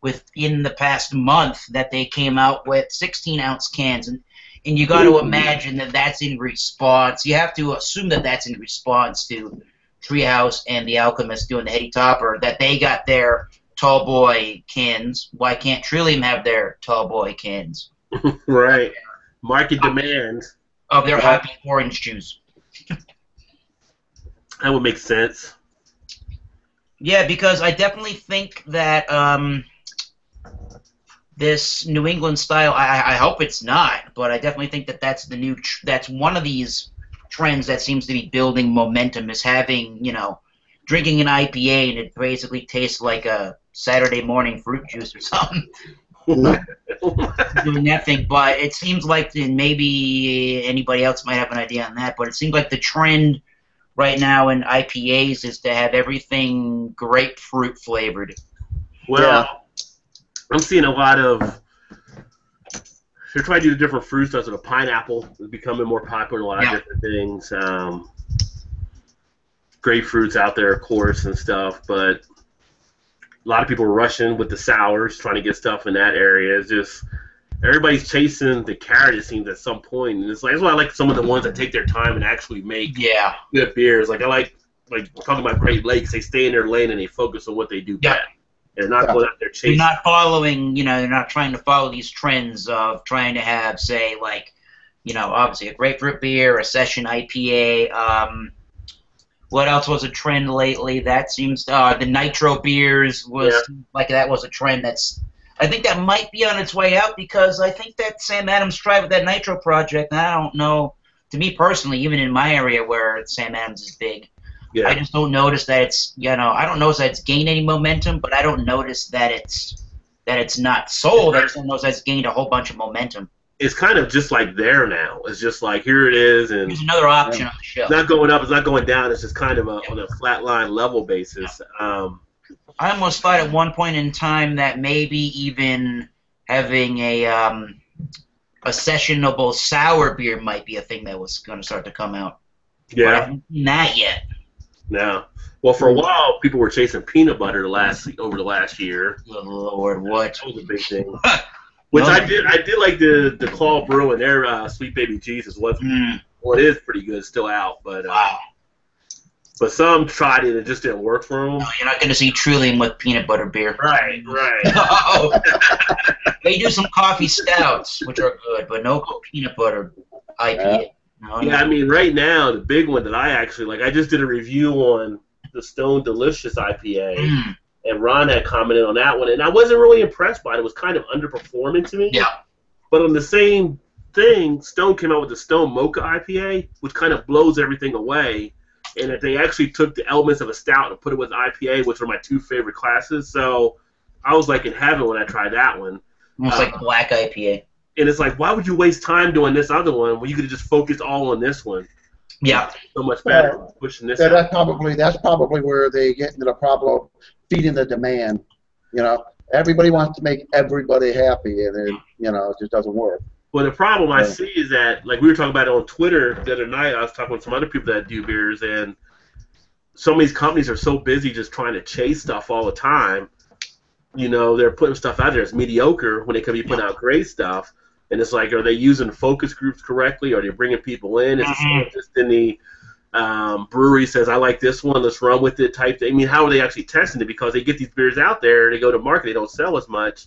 within the past month that they came out with 16-ounce cans, and you got to imagine that that's in response. You have to assume that that's in response to Treehouse and The Alchemist doing the Heady Topper, that they got their tall boy cans. Why can't Trillium have their tall boy cans? Right. Market demand. Of their hoppy orange juice. That would make sense. Yeah, because I definitely think that this New England style, I hope it's not, but I definitely think that that's the new, that's one of these trends that seems to be building momentum, is having, you know, drinking an IPA and it basically tastes like a Saturday morning fruit juice or something. Doing nothing, but it seems like, and maybe anybody else might have an idea on that, but it seems like the trend right now in IPAs is to have everything grapefruit flavored. Well, yeah. I'm seeing a lot of, they're trying to do different fruits. That's what a pineapple is becoming more popular, a lot of different things. Grapefruits out there, of course, and stuff, but a lot of people rushing with the sours, trying to get stuff in that area. It's just everybody's chasing the carrot, it seems, at some point. And it's like, that's why I like some of the ones that take their time and actually make good beers. Like I like talking about Great Lakes, they stay in their lane and they focus on what they do best. They're not going out there chasing. They're not following, you know, they're not trying to follow these trends of trying to have, say, like, you know, obviously a grapefruit beer, a session IPA. What else was a trend lately? That seems the nitro beers was like that was a trend that's. I think that might be on its way out because I think that Sam Adams tried with that nitro project. And I don't know. To me personally, even in my area where Sam Adams is big, I just don't notice that it's. You know, I don't notice that it's gained any momentum, but I don't notice that it's not sold. I just don't notice that it's gained a whole bunch of momentum. It's kind of just like there now. It's just like here it is, and there's another option on the shelf. It's not going up. It's not going down. It's just kind of a, on a flatline level basis. I almost thought at one point in time that maybe even having a sessionable sour beer might be a thing that was going to start to come out. Yeah, but I haven't seen that yet. No. Well, for a while, people were chasing peanut butter over the last year. Lord, what? That was a big thing. Which I did like the Claw Brew and their Sweet Baby Jesus was well, it is pretty good, still out, but but some tried it and it just didn't work for them. No, you're not going to see Trillium with peanut butter beer. Right, right. No. They do some coffee stouts, which are good, but no peanut butter IPA. No, yeah, no. I mean, right now the big one that I actually like, I just did a review on the Stone Delicious IPA. Mm. And Ron had commented on that one, and I wasn't really impressed by it. It was kind of underperforming to me. Yeah. But on the same thing, Stone came out with the Stone Mocha IPA, which kind of blows everything away, and that they actually took the elements of a stout and put it with IPA, which are my two favorite classes. So I was like in heaven when I tried that one. It's like black IPA. And it's like, why would you waste time doing this other one when you could have just focused all on this one? Yeah. So much better pushing this. That's probably where they get into the problem. Feeding the demand, you know. Everybody wants to make everybody happy, and it, you know, it just doesn't work. Well, the problem I see is that, like we were talking about on Twitter the other night, I was talking with some other people that do beers, and some of these companies are so busy just trying to chase stuff all the time. You know, they're putting stuff out there that's mediocre when they could be putting out great stuff. And it's like, are they using focus groups correctly? Are they bringing people in? Is it just in the brewery says, I like this one, let's run with it type thing? I mean, how are they actually testing it? Because they get these beers out there, they go to market, they don't sell as much.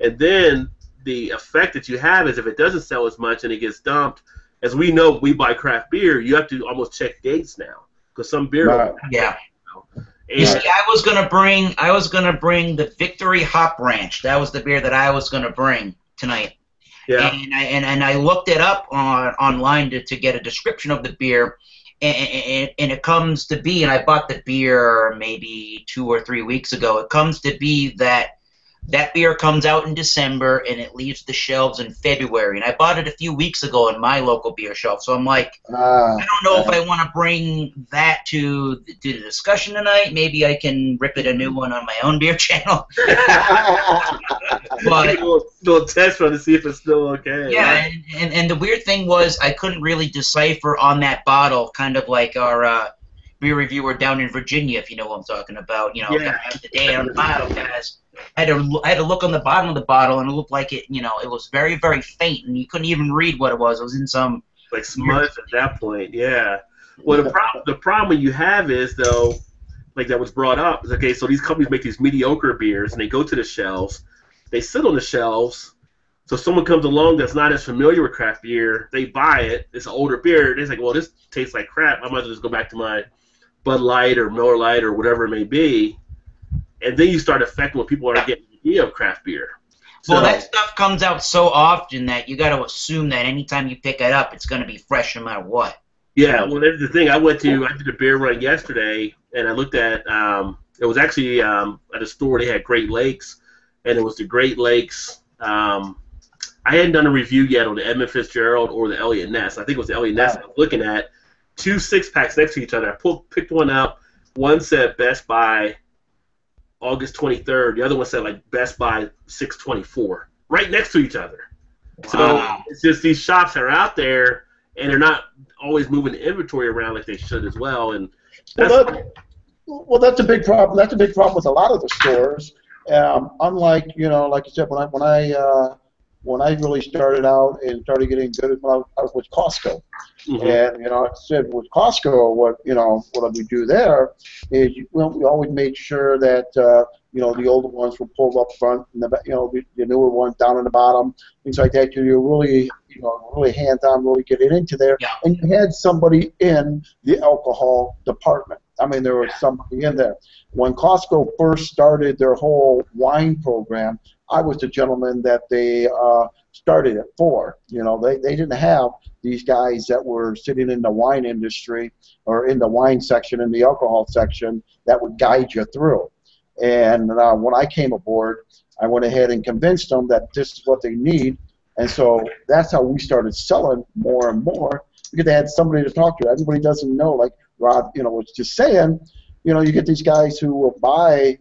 And then the effect that you have is if it doesn't sell as much and it gets dumped, as we know, we buy craft beer, you have to almost check dates now. Because some beer... You see, I was gonna bring the Victory Hop Ranch. That was the beer that I was gonna bring tonight. Yeah. And I looked it up online to get a description of the beer. And it comes to be, and I bought the beer maybe 2 or 3 weeks ago, it comes to be that that beer comes out in December and it leaves the shelves in February. And I bought it a few weeks ago on my local beer shelf. So I'm like, I don't know if I want to bring that to the discussion tonight. Maybe I can rip it a new one on my own beer channel. But we'll test one to see if it's still okay. Yeah, right? and the weird thing was I couldn't really decipher on that bottle, kind of like our beer reviewer down in Virginia, if you know what I'm talking about. You know, the day on the bottle, guys. I had to look on the bottom of the bottle, and it looked like it. You know, it was very, very faint, and you couldn't even read what it was. It was in some like smudge at that point. Yeah. Well, the problem you have is though, like that was brought up. Is okay, so these companies make these mediocre beers, and they go to the shelves, they sit on the shelves. So someone comes along that's not as familiar with craft beer, they buy it. It's an older beer. They're like, well, this tastes like crap. I might as well just go back to my Bud Light or Miller Light or whatever it may be. and then you start affecting what people are getting the idea of craft beer. So, well, that stuff comes out so often that you got to assume that anytime you pick it up, it's going to be fresh no matter what. Yeah, well, that's the thing. I did a beer run yesterday, and I looked at, it was actually at a store. They had Great Lakes, and it was the Great Lakes. I hadn't done a review yet on the Edmund Fitzgerald or the Elliot Ness. I think it was the Elliot Ness I was looking at. 2 six-packs next to each other. I picked one up. One said Best Buy August 23rd. The other one said like Best Buy 6/24, right next to each other. Wow. So it's just these shops are out there, and they're not always moving the inventory around like they should as well. And that's, well, that's a big problem. That's a big problem with a lot of the stores. Unlike, you know, like you said, when I really started out and started getting good at when I was with Costco. Mm-hmm. And, you know, I said with Costco, what we do there is we always made sure that, you know, the older ones were pulled up front and the, the newer ones down in the bottom, things like that. You really, really hands-on, really get it into there. Yeah. And you had somebody in the alcohol department. I mean, there was somebody in there. When Costco first started their whole wine program, I was the gentleman that they started it for. You know, they didn't have these guys that were sitting in the wine industry or in the wine section, in the alcohol section, that would guide you through. And when I came aboard, I went ahead and convinced them that this is what they need. And so that's how we started selling more and more, because they had somebody to talk to. Everybody doesn't know, like Rod, was just saying, you get these guys who will buy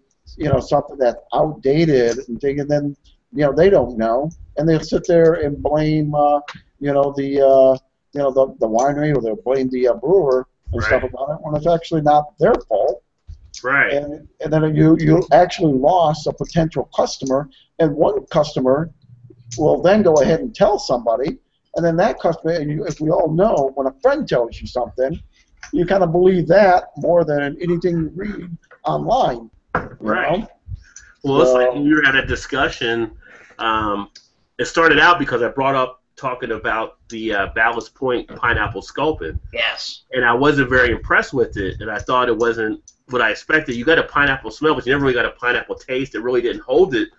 something that's outdated and thing, and then they don't know, and they'll sit there and blame the winery, or they'll blame the brewer and stuff about it when it's actually not their fault. Right. And then you actually lost a potential customer, and one customer will then go ahead and tell somebody, and then that customer, and as we all know, when a friend tells you something, you kind of believe that more than anything you read online. Right. Well, it's like we were at a discussion. It started out because I brought up talking about the Ballast Point Pineapple Sculpin. Yes. And I wasn't very impressed with it, and I thought it wasn't what I expected. You got a pineapple smell, but you never really got a pineapple taste. It really didn't hold it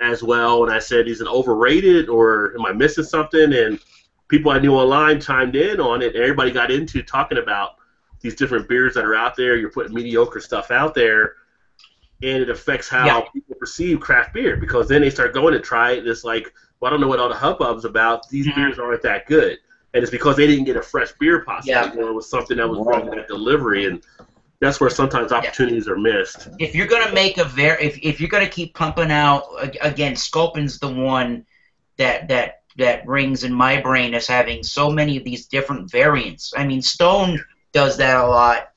as well. And I said, is it overrated, or am I missing something? And people I knew online chimed in on it, and everybody got into talking about these different beers that are out there. You're putting mediocre stuff out there, and it affects how people perceive craft beer, because then they start going to try it, and it's like, well, I don't know what all the hubbub's about. These beers aren't that good. And it's because they didn't get a fresh beer possibly. Yeah. Or it was something that was wrong with that delivery, and that's where sometimes opportunities are missed. If you're going to make a if you're going to keep pumping out, again, Sculpin's the one that rings in my brain as having so many of these different variants. I mean, Stone does that a lot,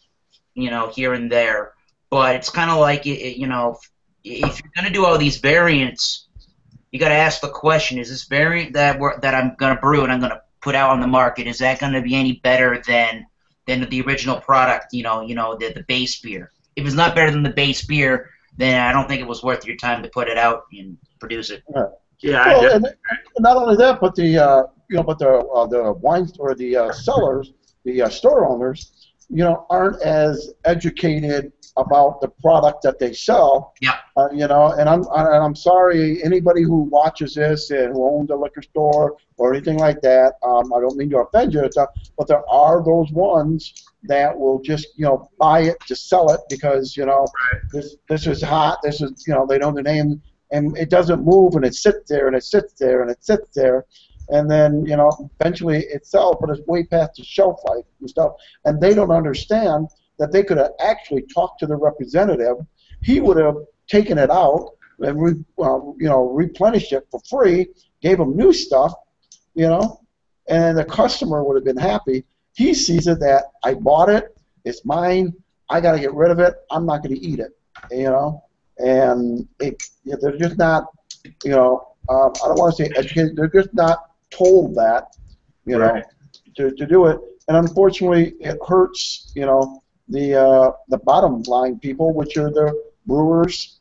here and there. But it's kind of like, if you're going to do all these variants, you got to ask the question, is this variant that I'm going to brew and I'm going to put out on the market, is that going to be any better than the original product, the base beer? If it's not better than the base beer, then I don't think it was worth your time to put it out and produce it. Yeah, well, and not only that, but the wine or the sellers, the store owners, aren't as educated about the product that they sell. Yeah. And I'm sorry, anybody who watches this and who owns a liquor store or anything like that. I don't mean to offend you, but there are those ones that will just buy it to sell it, because this is hot. This is they know the name, and it doesn't move, and it sits there and it sits there and it sits there. And then, eventually it sells, but it's way past the shelf life and stuff. And they don't understand that they could have actually talked to the representative. He would have taken it out and replenished it for free, gave them new stuff, and the customer would have been happy. He sees it that I bought it, it's mine, I got to get rid of it, I'm not going to eat it, And they're just not, I don't want to say educated, they're just not told that, to do it. And unfortunately, it hurts, the bottom line people, which are the brewers,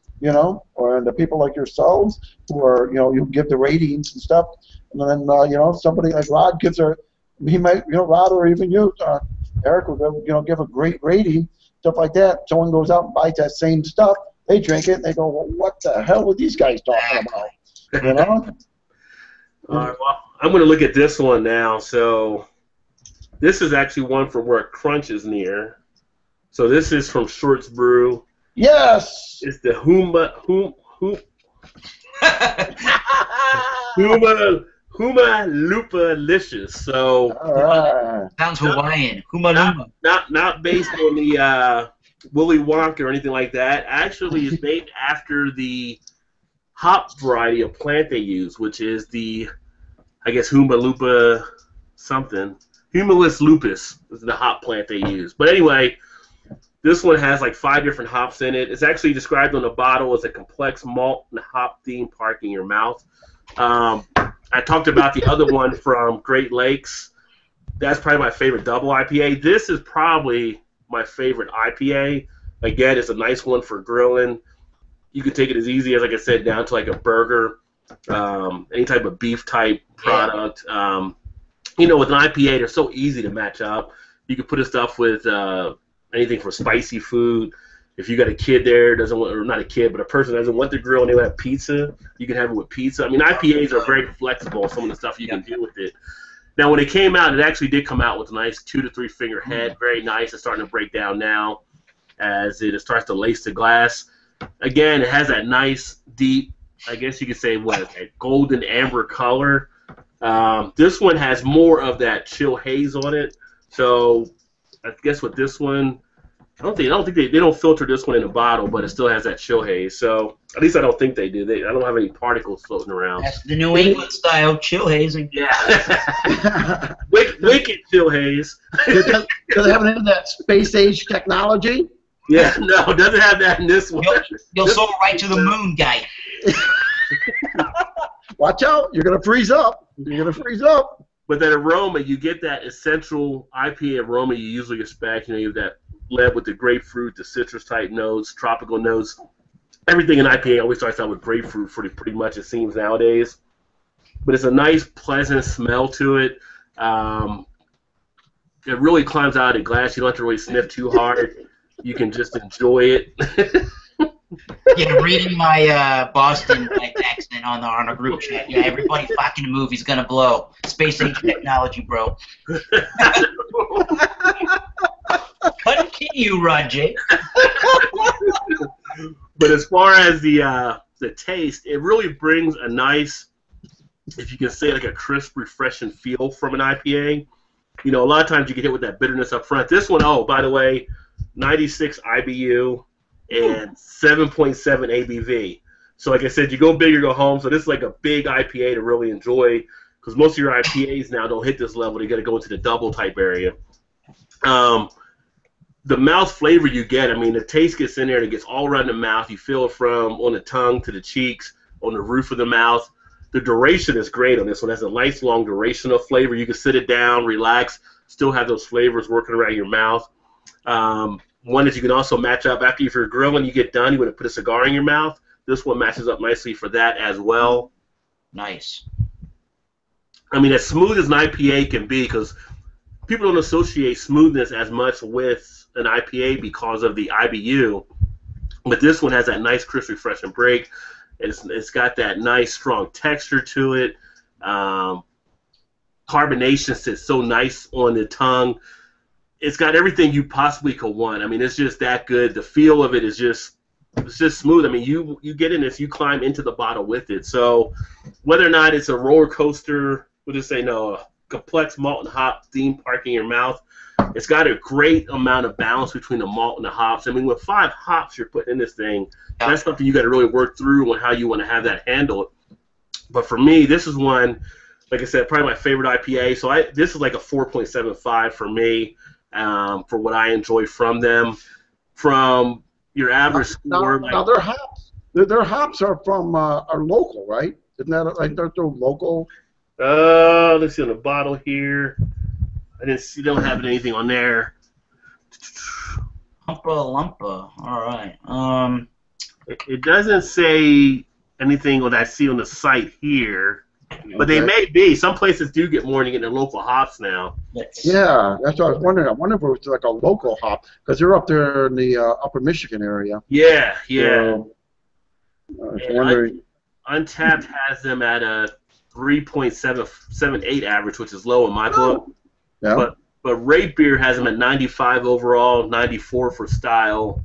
or the people like yourselves who are, you give the ratings and stuff. And then, somebody like Rod gives Rod or even you, Eric, will give a great rating, stuff like that. Someone goes out and buys that same stuff, They drink it, and they go, well, what the hell were these guys talking about? You know? All right, well, I'm going to look at this one now. So this is actually one from where Crunch is near. So this is from Short's Brew. Yes! It's the Huma Lupa Licious. So sounds Hawaiian. Huma Lupa. Not based on the Willy Wonka or anything like that. Actually, it's named after the hop variety of plant they use, which is the, I guess, Huma Lupa something. Humulus lupus is the hop plant they use. But anyway, this one has like 5 different hops in it. It's actually described on the bottle as a complex malt and hop theme park in your mouth. I talked about the other one from Great Lakes. That's probably my favorite double IPA. This is probably my favorite IPA. Again, it's a nice one for grilling. You can take it as easy as, like I said, down to like a burger, any type of beef-type product. You know, with an IPA, they're so easy to match up. You can put this stuff with anything from spicy food. If you got a kid there, doesn't want, or not a kid, but a person doesn't want the grill and they want to have pizza, you can have it with pizza. I mean, IPAs are very flexible, some of the stuff you can do with it. Now, when it came out, it actually did come out with a nice 2 to 3 finger head, very nice. It's starting to break down now as it starts to lace the glass. Again, it has that nice, deep, I guess you could say, a golden amber color. This one has more of that chill haze on it. So, I guess with this one, I don't think they don't filter this one in a bottle, but it still has that chill haze. So at least I don't think they do. I don't have any particles floating around. That's the New England style chill hazing. Yeah. wicked chill haze. Does it have any of that space age technology? Yeah. No, it doesn't have that in this one. You'll soar right to the moon, guy. Watch out! You're gonna freeze up. You're gonna freeze up. But that aroma, you get that essential IPA aroma you usually expect. You know, you have that lead with the grapefruit, the citrus-type notes, tropical notes. Everything in IPA always starts out with grapefruit, pretty much, it seems, nowadays. But it's a nice, pleasant smell to it. It really climbs out of the glass. You don't have to really sniff too hard. You can just enjoy it. Yeah, reading my Boston accent on our group chat. Yeah, everybody fucking the movie's gonna blow. Space age technology, bro. Continue, Rod J. But as far as the taste, it really brings a nice, if you can say, like a crisp, refreshing feel from an IPA. You know, a lot of times you get hit with that bitterness up front. This one, oh, by the way, 96 IBU. And 7.7 ABV. So like I said, you go big or go home. So this is like a big IPA to really enjoy because most of your IPAs now don't hit this level. They got to go into the double type area. The mouth flavor you get, I mean, the taste gets in there and it gets all around the mouth. You feel it from on the tongue to the cheeks, on the roof of the mouth. The duration is great on this one. That's a lifelong duration of flavor. You can sit it down, relax, still have those flavors working around your mouth. One that you can also match up after if you're grilling, you get done, you want to put a cigar in your mouth. This one matches up nicely for that as well. Nice. I mean, as smooth as an IPA can be, because people don't associate smoothness as much with an IPA because of the IBU, but this one has that nice, crisp, refreshing break. It's got that nice, strong texture to it. Carbonation sits so nice on the tongue. It's got everything you possibly could want. I mean, it's just that good. The feel of it is just smooth. I mean, you get in this, you climb into the bottle with it. So whether or not it's a roller coaster, we'll just say no, a complex malt and hop theme park in your mouth, it's got a great amount of balance between the malt and the hops. I mean, with 5 hops you're putting in this thing, that's something you got to really work through on how you want to have that handled. But for me, this is one, like I said, probably my favorite IPA. So this is like a 4.75 for me. For what I enjoy from them, from your average score. Now their hops, their hops are from are local, right? Isn't that like they're local? Let's see on the bottle here. I didn't see. Don't have anything on there. Humpa lumpa. All right. It doesn't say anything that I see on the site here. but they may be. Some places do get more to get their local hops now. Yeah, that's what I was wondering. I wonder if it was like a local hop, because they're up there in the upper Michigan area. Yeah, yeah. So, I was wondering. Untappd has them at a 3.778 average, which is low in my book. Yeah. But RateBeer has them at 95 overall, 94 for style,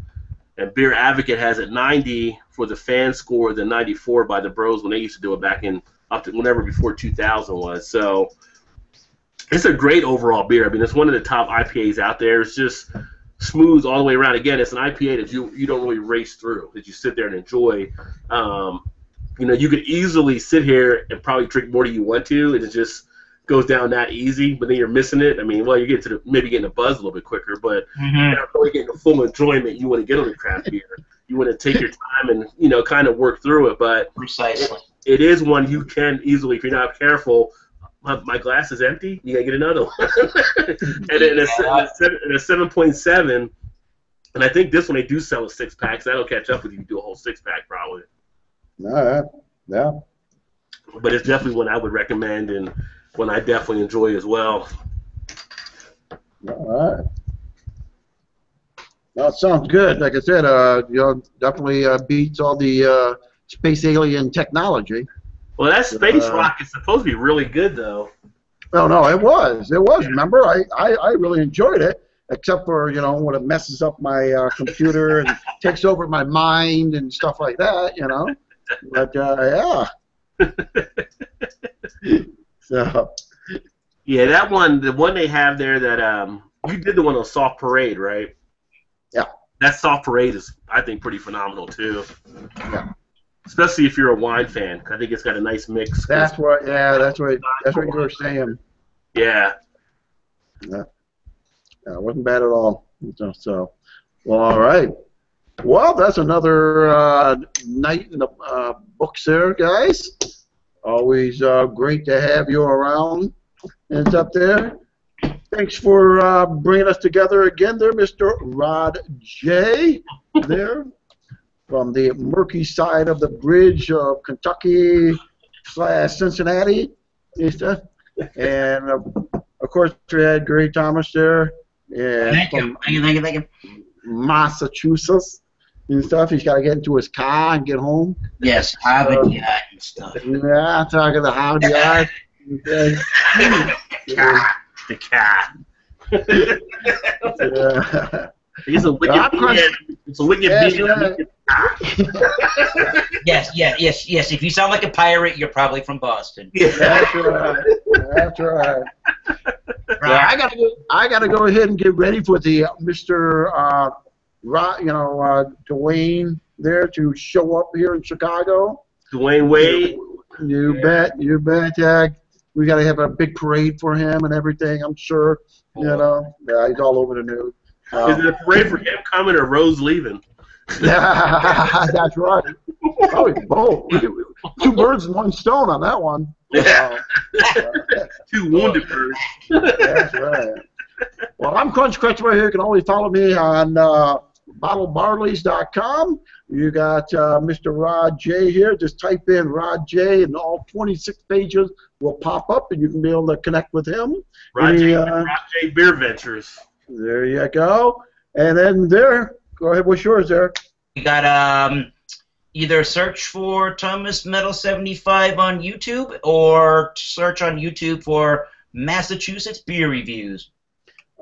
and Beer Advocate has it 90 for the fan score, then 94 by the Bros when they used to do it back in up to whenever before 2000 was. So it's a great overall beer. I mean, it's one of the top IPAs out there. It's just smooth all the way around. Again, it's an IPA that you don't really race through, that you sit there and enjoy. You know, you could easily sit here and probably drink more than you want to, and it just goes down that easy, but then you're missing it. I mean, well, you get to the, maybe getting a buzz a little bit quicker, but you're not really getting the full enjoyment you want to get on the craft beer. You want to take your time and, you know, kind of work through it, but precisely, it is one you can easily, if you're not careful. My glass is empty. You gotta get another one. And then a 7.7, and I think this one they do sell a 6-pack. So that'll catch up with you. Do a whole 6-pack probably. Yeah. But it's definitely one I would recommend and one I definitely enjoy as well. All right. That sounds good. Like I said, you know, definitely beats all the space alien technology. Well, that space rock is supposed to be really good, though. Oh, no, it was. It was. Remember, I really enjoyed it, except for, you know, when it messes up my computer and takes over my mind and stuff like that, you know. But, yeah. So. Yeah, that one, the one they have there that you did the one on Soft Parade, right? Yeah. That Soft Parade is, I think, pretty phenomenal, too. Yeah. Especially if you're a wine fan. I think it's got a nice mix. That's what, yeah, that's what you were saying. Yeah. Yeah. Yeah, it wasn't bad at all. So, well, all right. Well, that's another night in the books there, guys. Always great to have you around. And it's up there. Thanks for bringing us together again there, Mr. Rod J. there. From the murky side of the bridge of Kentucky/Cincinnati, and of course we had Gary Thomas there, and thank you. Massachusetts and stuff. He's got to get into his car and get home. Yes, Harvard Yard and stuff. Yeah, I'm talking the Harvard Yard. The car. It's a wicked Yes. If you sound like a pirate, you're probably from Boston. Yeah. That's right. That's right. Yeah, I gotta go ahead and get ready for the Mr. Dwayne there to show up here in Chicago. Dwayne Wade. You bet. We gotta have a big parade for him and everything. I'm sure. You know, yeah, he's all over the news. Is it a parade for him coming or Rose leaving? That's right. Probably both. 2 birds and 1 stone on that one. Yeah. 2 wounded birds. That's right. Well, I'm Crunch Kretschmar here. You can always follow me on bottlebarleys.com. You got Mr. Rod J here. Just type in Rod J, and all 26 pages will pop up, and you can be able to connect with him. Rod J BeerVentures. There you go. And then there, go ahead, what's yours there? You got either search for Thomas Metal 75 on YouTube or search on YouTube for Massachusetts Beer Reviews.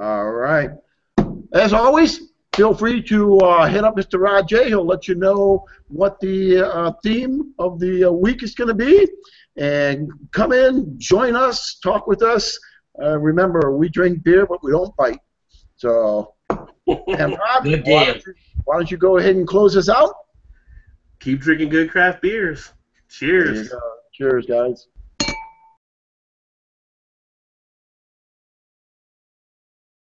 All right. As always, feel free to hit up Mr. Rod J. He'll let you know what the theme of the week is going to be. And come in, join us, talk with us. Remember, we drink beer, but we don't bite. So, and Rob, why don't you go ahead and close us out? Keep drinking good craft beers. Cheers. Cheers, guys.